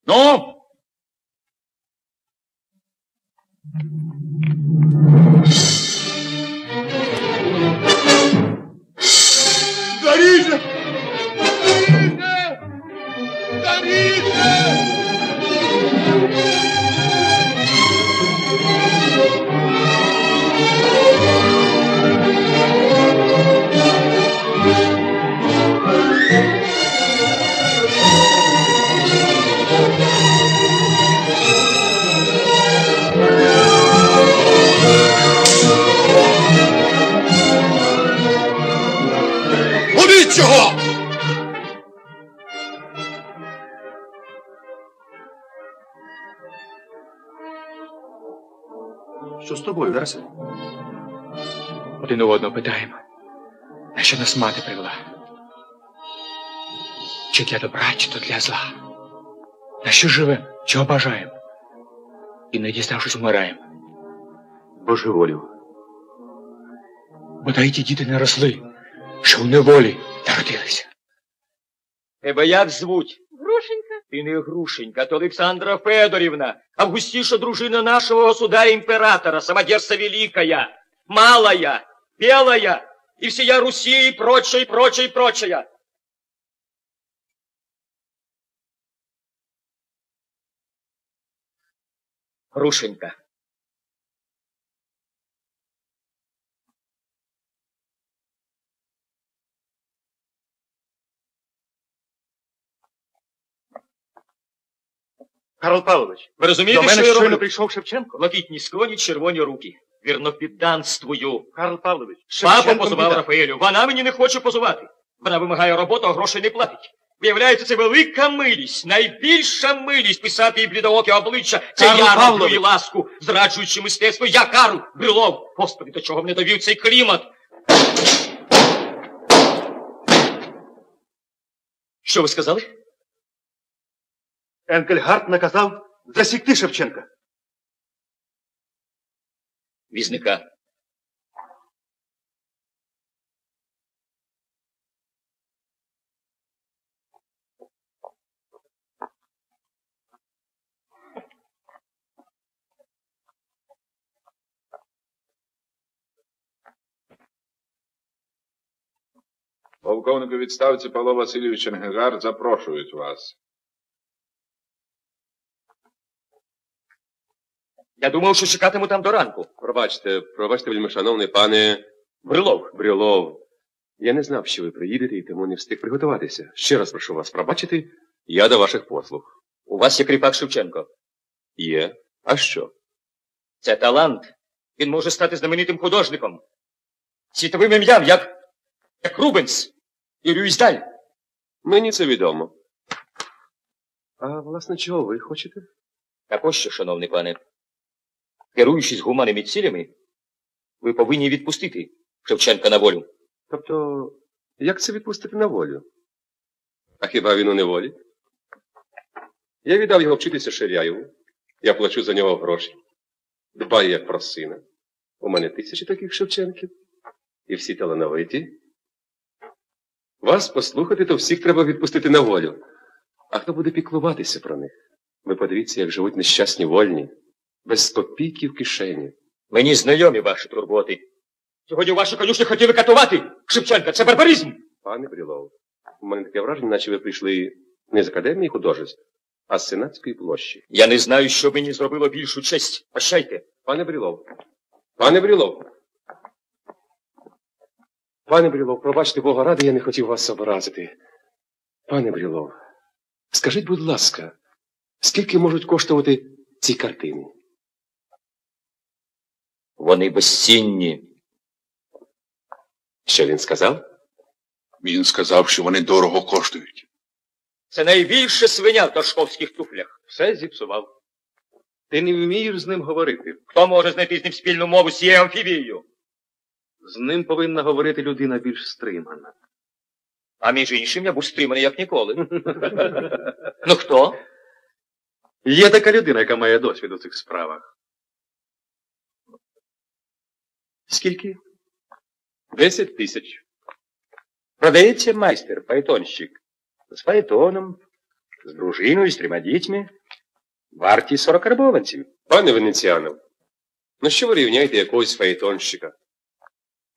Ну? Даріжджа! Даріжджа! Даріжджа! Убить його! Що з тобою, Дарсе? Один у одного питаємо, на що нас мати привела. Чи для добра, чи то для зла. На що живемо, чого бажаємо. І не діставшись, вмираємо. Божеволів. Бодай ті діти не росли, що в неволі народилися. Тебе як звуть? Грушенька. Ти не Грушенька, то Олександра Федорівна, августіша дружина нашого государя-імператора, самодержца великая, малая, белая, и всея Руси, и прочее, и прочее, и прочее. Грушенька. Карл Павлович, ви розумієте, що я роблю? До мене щойно прийшов Шевченко. Локітні склоні, червоні руки. Вірно, підданствую. Карл Павлович, Шевченко... Папа позував Рафаелю. Вона мені не хоче позувати. Вона вимагає роботу, а грошей не платить. Виявляється, це велика милість, найбільша милість писати їй блідооке обличчя. Це я роблю їй ласку, зраджуючи мистецтво. Я Карл Брелов. Господи, до чого мене довів цей клімат? Що ви сказали? Енгельгард наказав засекли Шевченко? Визняка. Полковнику відставці Павло Васильович Енгегар запрошують вас. Я думав, що чекатиму там до ранку. Пробачте, вельмишановний пане... Брелов. Я не знав, що ви приїдете, і тому не встиг приготуватися. Ще раз прошу вас пробачити, я до ваших послуг. У вас є кріпак Шевченко? Є. А що? Це талант. Він може стати знаменитим художником. Світовим ім'ям, як Рубенс і Рюйсдаль. Мені це відомо. А, власне, чого ви хочете? Так ось що, шановний пане. Керуючись гуманними цілями, ви повинні відпустити Шевченка на волю. Тобто, як це відпустити на волю? А хіба він у неволі? Я віддав його вчитися Ширяєву. Я плачу за нього гроші. Дбаю як про сина. У мене 1000 таких Шевченків. І всі талановиті. Вас послухати, то всіх треба відпустити на волю. А хто буде піклуватися про них? Ви подивіться, як живуть нещасні вольні. Без копійки в кишені. Мені знайомі ваші турботи. Сьогодні у вашу конюшню хотіли катувати Шевченка. Це барбаризм. Пане Брелов, у мене таке враження, наче ви прийшли не з Академії художеств, а з Сенатської площі. Я не знаю, що мені зробило більшу честь. Прощайте. Пане Брелов, пробачте, Бога ради, я не хотів вас образити. Пане Брелов, скажіть, будь ласка, скільки можуть коштувати ці картини? Вони безцінні. Що він сказав? Він сказав, що вони дорого коштують. Це найбільше свиня в дашковських туфлях. Все зіпсував. Ти не вмієш з ним говорити. Хто може знайти з ним спільну мову з цією амфібією? З ним повинна говорити людина більш стримана. А між іншим я був стриманий, як ніколи. Ну хто? Є така людина, яка має досвід у цих справах. Скільки? 10 тисяч. Продається майстер, пайтонщик. З пайтоном, з дружиною, з 3 дітьми. Варті 40 карбованців. Пане Венеціанов, ну що ви рівняєте якогось пайтонщика?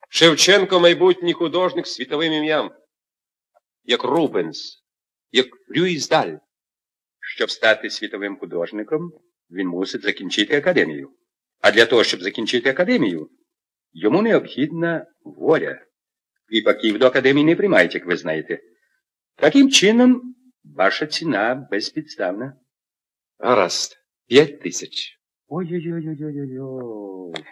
Шевченко – майбутній художник з світовим ім'ям. Як Рубенс, як Рюйсдаль. Щоб стати світовим художником, він мусить закінчити академію. А для того, щоб закінчити академію, йому необхідна воля. Кріпаків до академії не приймають, як ви знаєте. Таким чином, ваша ціна безпідставна. Гаразд. 5 тисяч. Ой-ой-ой-ой-ой-ой.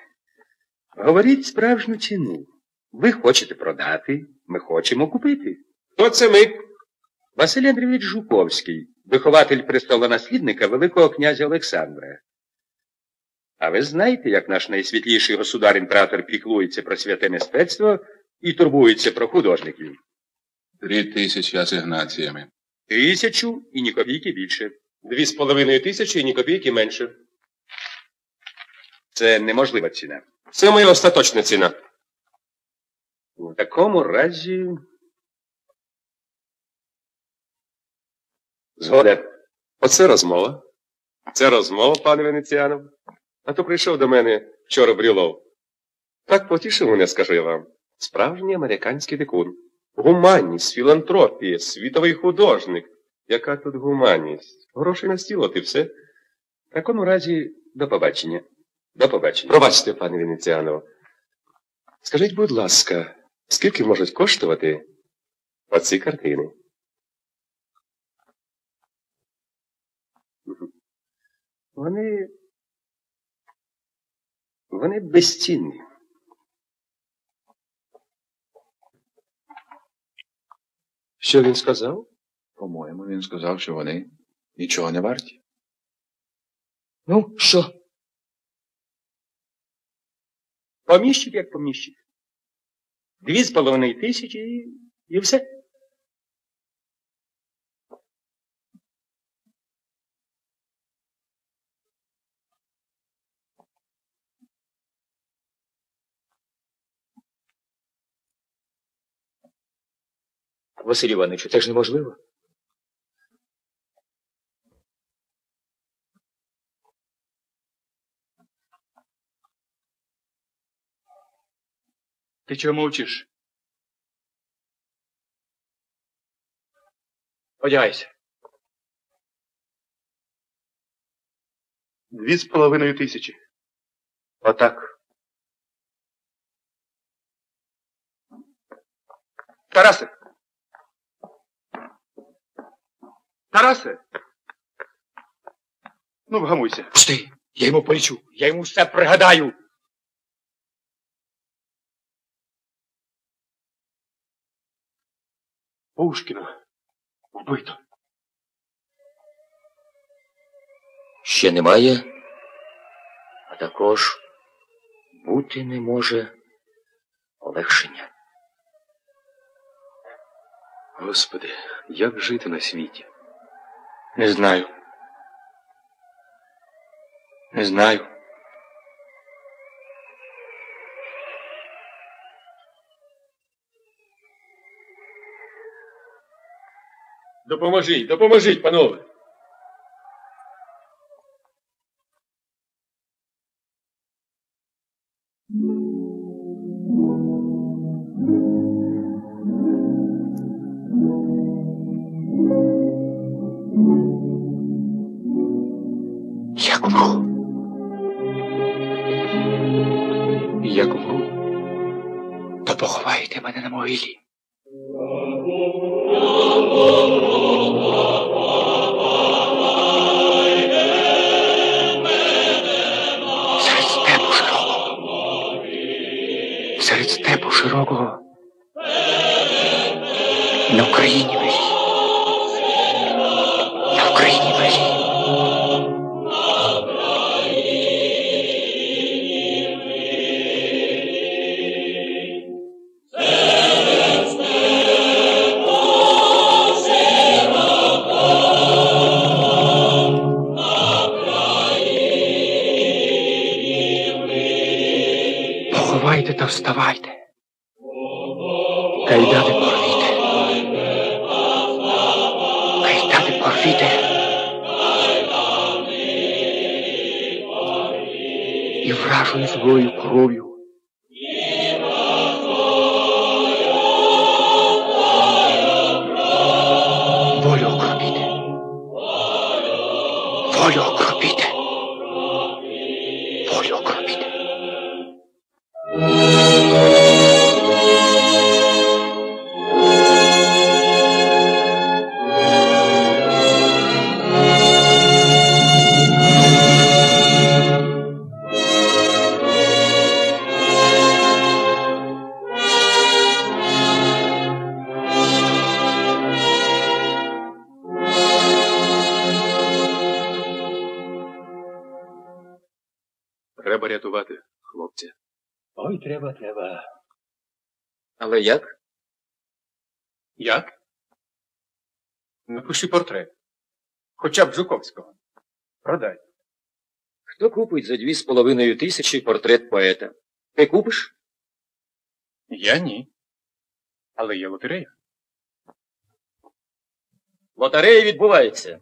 Говоріть справжню ціну. Ви хочете продати, ми хочемо купити. Хто це ми? Василь Андрійович Жуковський, вихователь престолонаслідника великого князя Олександра. А ви знаєте, як наш найсвітліший государ-імператор піклується про святе мистецтво і турбується про художників? 3000 асигнаціями. 1000 і ні копійки більше. 2500 і ні копійки менше. Це неможлива ціна. Це моя остаточна ціна. У такому разі... Згода. Оце розмова. Це розмова, пане Венеціанов. А то прийшов до мене вчора Брелов. Так потішив мене, скажу я вам. Справжній американський дикун. Гуманність, філантропія, світовий художник. Яка тут гуманність? Гроші на стіл, от і все. В такому разі до побачення. До побачення. Пробачте, пане Венеціанов. Скажіть, будь ласка, скільки можуть коштувати оці картини? Вони безцінні. Що він сказав? По-моєму, він сказав, що вони нічого не варті. Ну, що? Поміщик як поміщик. 2500 і все. Василю Івановичу, це ж неможливо. Ты чего молчишь? Одягайся. 2500. Вот так. Тарасы! Тарасы! Ну, вгамуйся. Пусти! Я ему полечу, я ему все пригадаю. Пушкіна вбито. Ще немає, а також бути не може полегшення. Господи, як жити на світі? Не знаю. Не знаю. Допоможіть, допоможіть, панове! Як умру, то поховайте мене на могилі. Серед степу широкого, на Україні велій. Та вставайте, кайдани порвіте, і вражою злою кров'ю волю окропіте. Треба рятувати, хлопці. Ой, треба. Але як? Як? Напиши портрет. Хоча б Жуковського. Продай. Хто купить за 2500 портрет поета? Ти купиш? Я ні. Але є лотерея. Лотерея відбувається.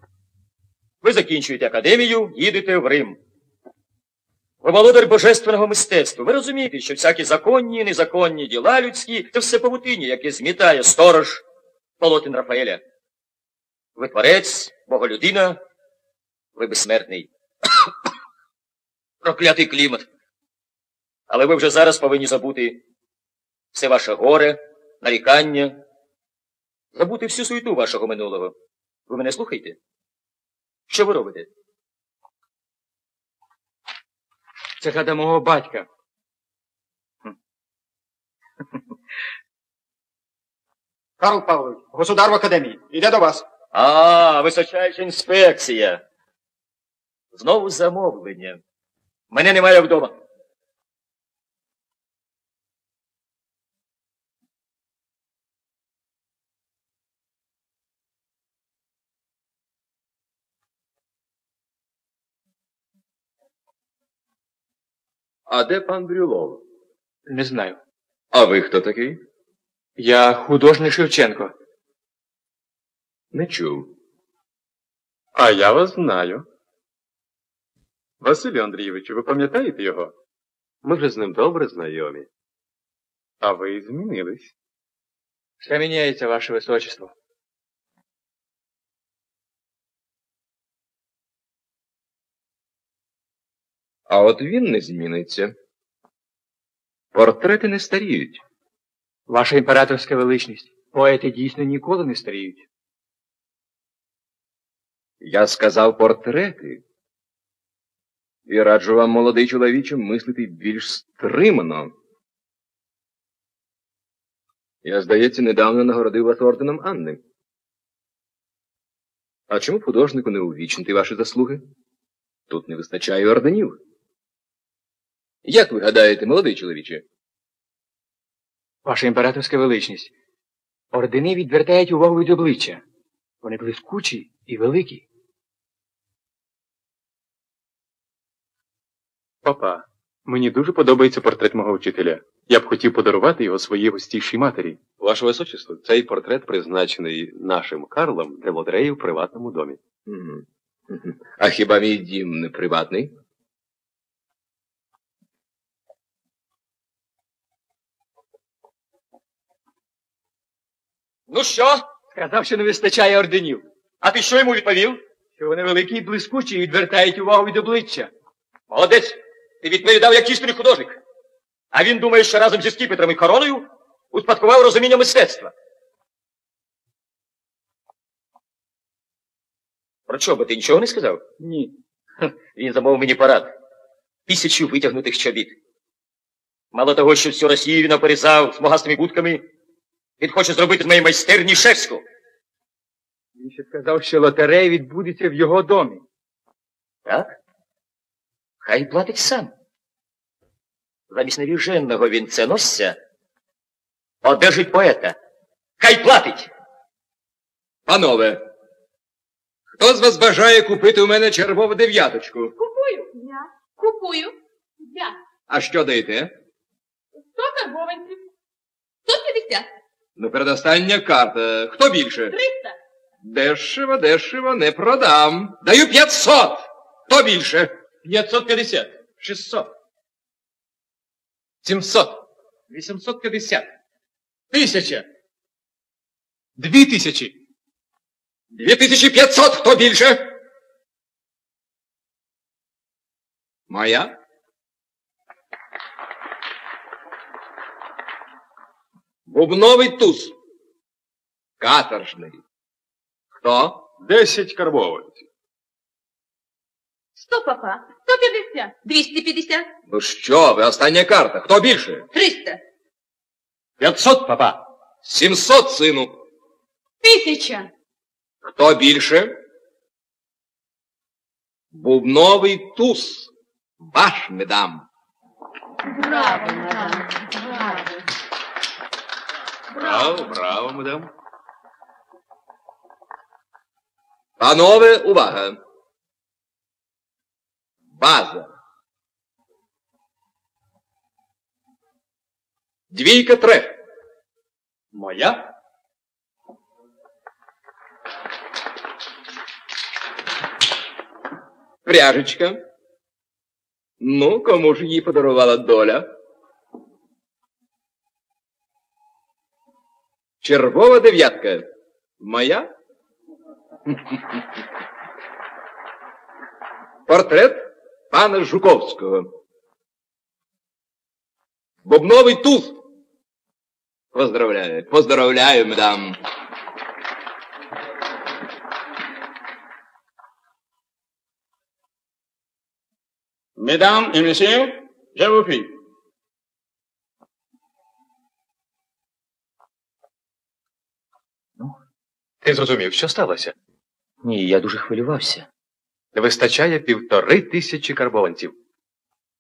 Ви закінчуєте академію, їдете в Рим. Ви володар божественного мистецтва. Ви розумієте, що всякі законні і незаконні діла людські – це все павутиння, яке змітає сторож полотен Рафаеля. Ви творець, боголюдина, ви безсмертний. Проклятий клімат. Але ви вже зараз повинні забути все ваше горе, нарікання, забути всю суету вашого минулого. Ви мене слухаєте? Що ви робите? Це хата мого батька. Карл Павлович, государ в академії, іде до вас. Височайша інспекція. Знову замовлення. Мене немає вдома. А де пан Брелов? Не знаю. А ви хто такий? Я художник Шевченко. Не чув. А я вас знаю. Василю Андрійовичу, ви пам'ятаєте його? Ми вже з ним добре знайомі. А ви змінились. Все міняється, ваше височество. А от він не зміниться. Портрети не старіють. Ваша імператорська величність, поети дійсно ніколи не старіють. Я сказав портрети. І раджу вам, молодий чоловіче, мислити більш стримано. Я, здається, недавно нагородив вас орденом Анни. А чому художнику не увічнити ваші заслуги? Тут не вистачає орденів. Як ви гадаєте, молодий чоловіче? Ваша імператорська величність, ордени відвертають увагу від обличчя. Вони блискучі і великі. Папа, мені дуже подобається портрет мого вчителя. Я б хотів подарувати його своїй гостійшій матері. Ваше височество, цей портрет призначений нашим Карлом для лотереї в приватному домі. А хіба мій дім не приватний? Ну що? Сказав, що не вистачає орденів. А ти що йому відповів? Що вони великі і блискучі і відвертають увагу від обличчя. Молодець! Ти відповідав як істинний художник. А він думає, що разом зі скіпетром і короною успадкував розуміння мистецтва. Про чоби ти нічого не сказав? Ні. Він замовив мені парад. 1000 витягнутих чобіт. Мало того, що всю Росію він оперізав смугастими будками, він хоче зробити з моєї майстерні шефську. Він ще сказав, що лотерея відбудеться в його домі. Так? Хай платить сам. Замість невіженного вінценосця одержить поета. Хай платить! Панове, хто з вас бажає купити у мене червову дев'яточку? Купую. Я. Купую. Я. А що даєте? 100 карбованців. 150. Ну, передостання карта. Хто більше? 300. Дешево, дешево, не продам. Даю 500. Хто більше? 550, 600, 700, 850, 1000, 2000, 2500, хто більше? Моя? Бубновий туз. Каторжний. Хто? 10 карбованців. 100, папа. 150. 250. Ну що ви, остання карта. Хто більше? 300. 500, папа. 700, сину. 1000. Хто більше? Бубновий туз. Ваш медам. Браво, медам. Браво. Браво, браво, медам. Панове, увага. База. Двійка треф. Моя. Пряжечка. Ну, кому ж її подарувала доля? Червова дев'ятка. Моя. Портрет пана Жуковского. Бубновый туз. Поздравляю. Поздравляю, мадам. Мадам и месье, je vous prie. Ну, ти зрозумів, що сталося? Ні, я дуже хвилювався. Не вистачає 1500 карбованців.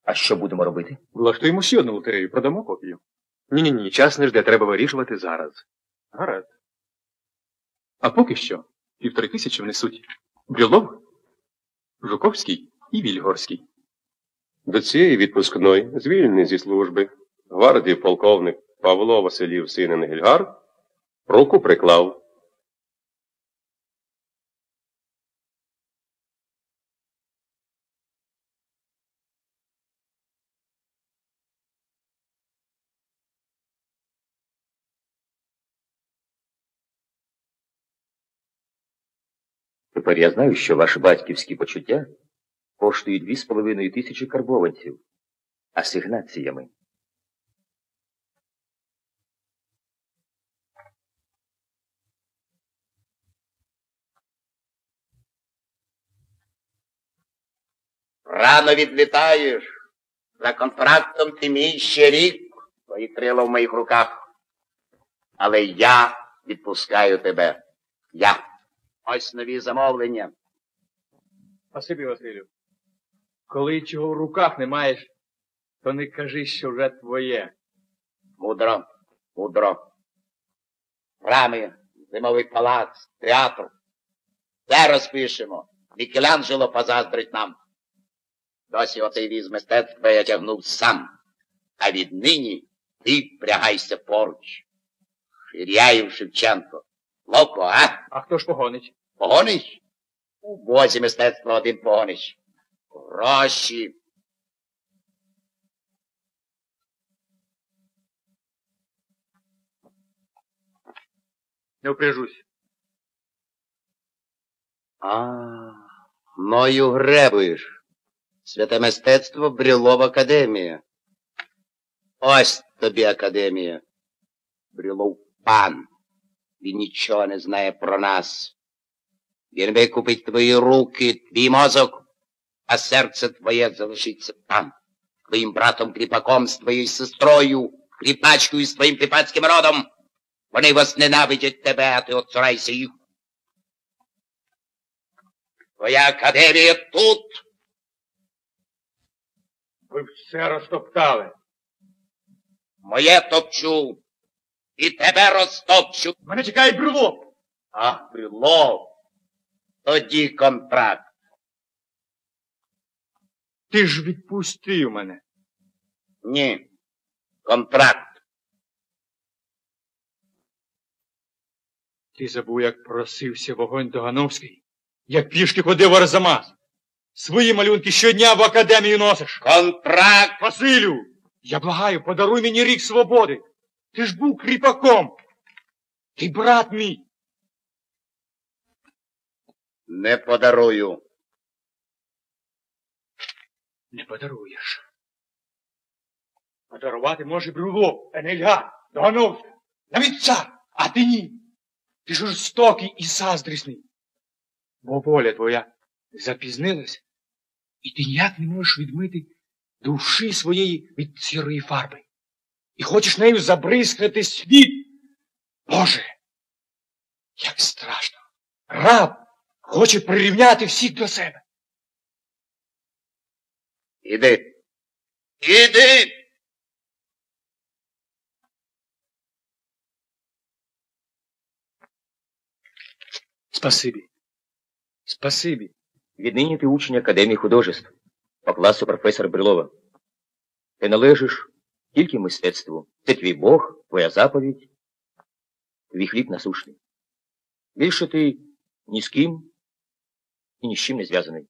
А що будемо робити? Влаштуємо ще одну лотерею, продамо копію. Ні-ні-ні, час не жде, треба вирішувати зараз. Гаразд. А поки що 1500 внесуть Брелов, Жуковський і Вільгорський. До цієї відпускної, звільнений зі служби, гвардії полковник Павло Васильєв, син Енгельгар, руку приклав. Тепер я знаю, що ваші батьківські почуття коштують 2500 карбованців асигнаціями. Рано відлітаєш. За контрактом ти мій ще рік. Твої крила в моїх руках. Але я відпускаю тебе. Я. Ось нові замовлення. Спасибі, Василю. Коли чого в руках не маєш, то не кажи, що вже твоє. Мудро, мудро. Рами, зимовий палац, театр. Все розпишемо. Мікеланджело позаздрить нам. Досі оцей віз мистецтва я тягнув сам. А віднині ти прягайся поруч. Ширяєв, Шевченко. Ловко, а? А хто ж погонич? Погонич? У бозі мистецтва один погонич. Гроші. Не впряжусь. Мною гребуєш. Святе мистецтво Брелова академія. Ось тобі академія. Брелов пан. Він нічого не знає про нас. Він викупить твої руки, твій мозок, а серце твоє залишиться там. Твоїм братом кріпаком, з твоєю сестрою, кріпачкою, з твоїм кріпацьким родом. Вони вас ненавидять тебе, а ти отцурайся їх. Твоя академія тут. Ви все розтоптали. Моє топчу. І тебе розтопчу. Мене чекає Брелов. Ах, Брелов. Тоді контракт. Ти ж відпустив мене. Ні. Контракт. Ти забув, як просився в Огонь Догановський? Як пішки ходив в Арзамас? Свої малюнки щодня в академію носиш. Контракт! Василю, я благаю, подаруй мені рік свободи. Ти ж був кріпаком. Ти брат мій. Не подарую. Не подаруєш. Подарувати може Брелов, Емельярд, Догановський, навіть цар. А ти ні. Ти жорстокий і заздрісний. Бо воля твоя запізнилась, і ти ніяк не можеш відмити душі своєї від сірої фарби. І хочеш нею забризкати світ. Боже, як страшно. Раб хоче прирівняти всіх до себе. Іди. Іди! Спасибі. Спасибі. Віднині ти учень Академії художеств по класу професора Брелова. Ти належиш тільки мистецтву. Це твій Бог, твоя заповідь, твій хліб насушний. Більше ти ні з ким і ні з чим не зв'язаний.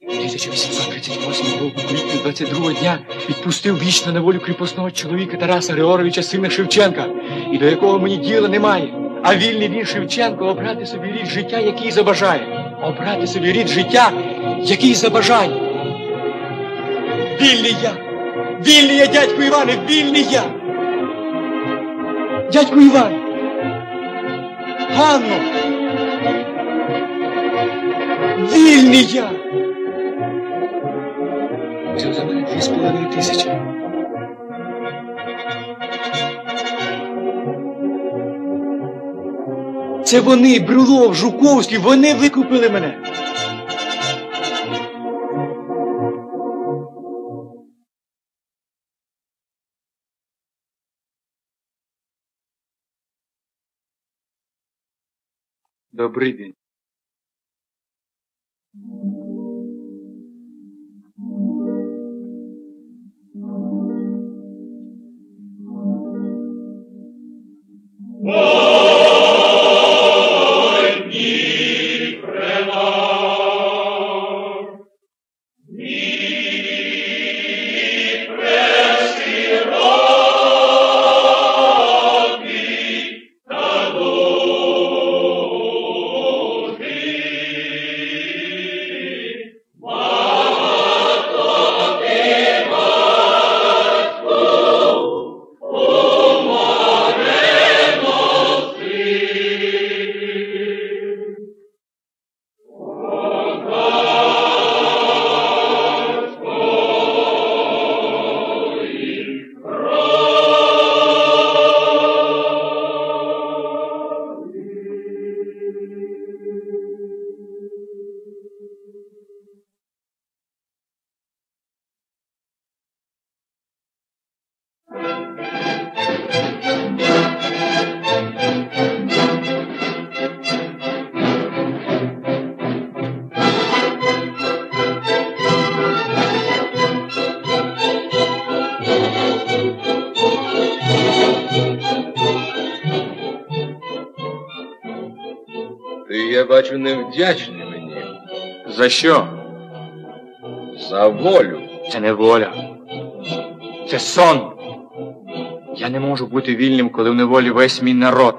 У 1838 року, квітня 22 дня, відпустив вічно на волю кріпосного чоловіка Тараса Григоровича, сина Шевченка, і до якого мені діла немає. А вільний він, Шевченко, обрати собі рід життя, який забажає. Обрати собі рід життя, який забажає. Вільний я! Вільний я, дядьку Іване! Вільний я! Дядьку Іване! Ганно! Вільний я! Взяв за мене 2500. Це вони, Брелов, Жуковський, вони викупили мене. Добрий день. Я бачу, не вдячний мені. За що? За волю. Це не воля. Це сон. Я не можу бути вільним, коли в неволі весь мій народ.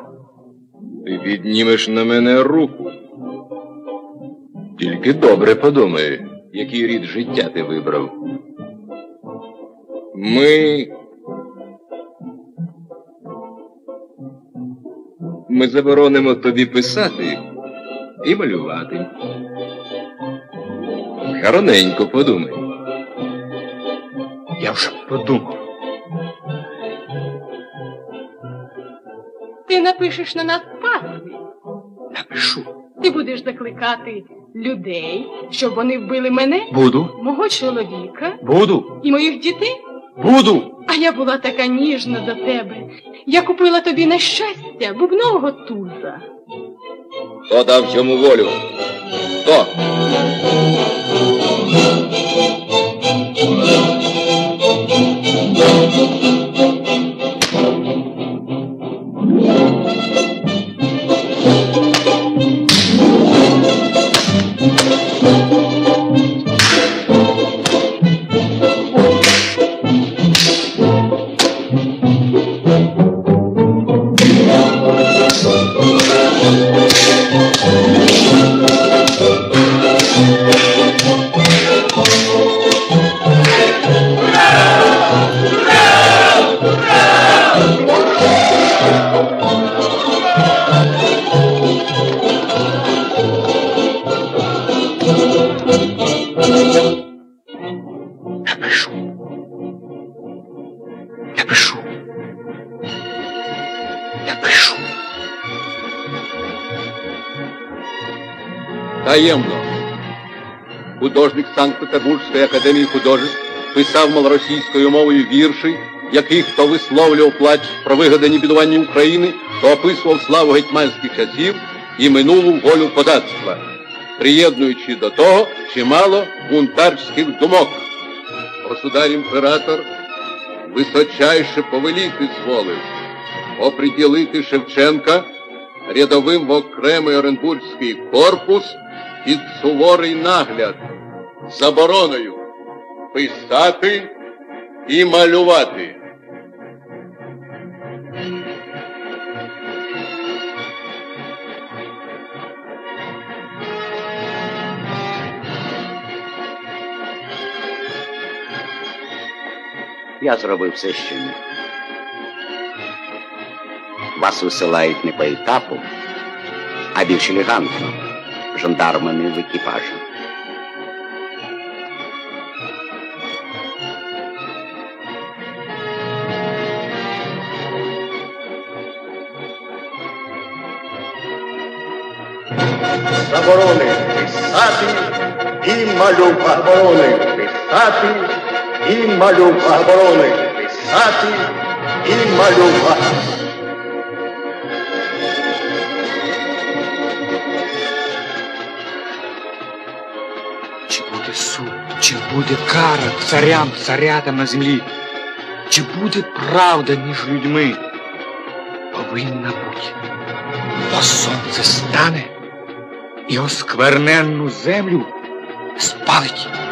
Ти піднімеш на мене руку. Тільки добре подумай, який рід життя ти вибрав. Ми заборонимо тобі писати і малювати. Гарненько подумай. Я вже подумав. Ти напишеш на нас паски. Напишу. Ти будеш закликати людей, щоб вони вбили мене? Буду. Мого чоловіка? Буду. І моїх дітей? Буду. А я була така ніжна до тебе. Я купила тобі на щастя бубнового туза. Хто дав йому волю? Хто? Таємно. Художник Санкт-Петербурзької академії художеств писав малоросійською мовою вірші, яких то висловлював плач про вигадані бідування України, то описував славу гетьманських часів і минулу волю податства, приєднуючи до того чимало бунтарських думок. Государь-імператор височайше повеліти зволив оприділити Шевченка рядовим в окремий Оренбурзький корпус під суворий нагляд, забороною писати і малювати. Я зробив все, що міг. Вас висилають не по етапу, а більш елегантно, жандармами в екіпажі. Заборони писати і малювати. Заборони писати і малювати. Заборони писати і малювати. Чи буде кара царям, царятам на землі? Чи буде правда між людьми? Повинна бути. Бо сонце стане і оскверненну землю спалить.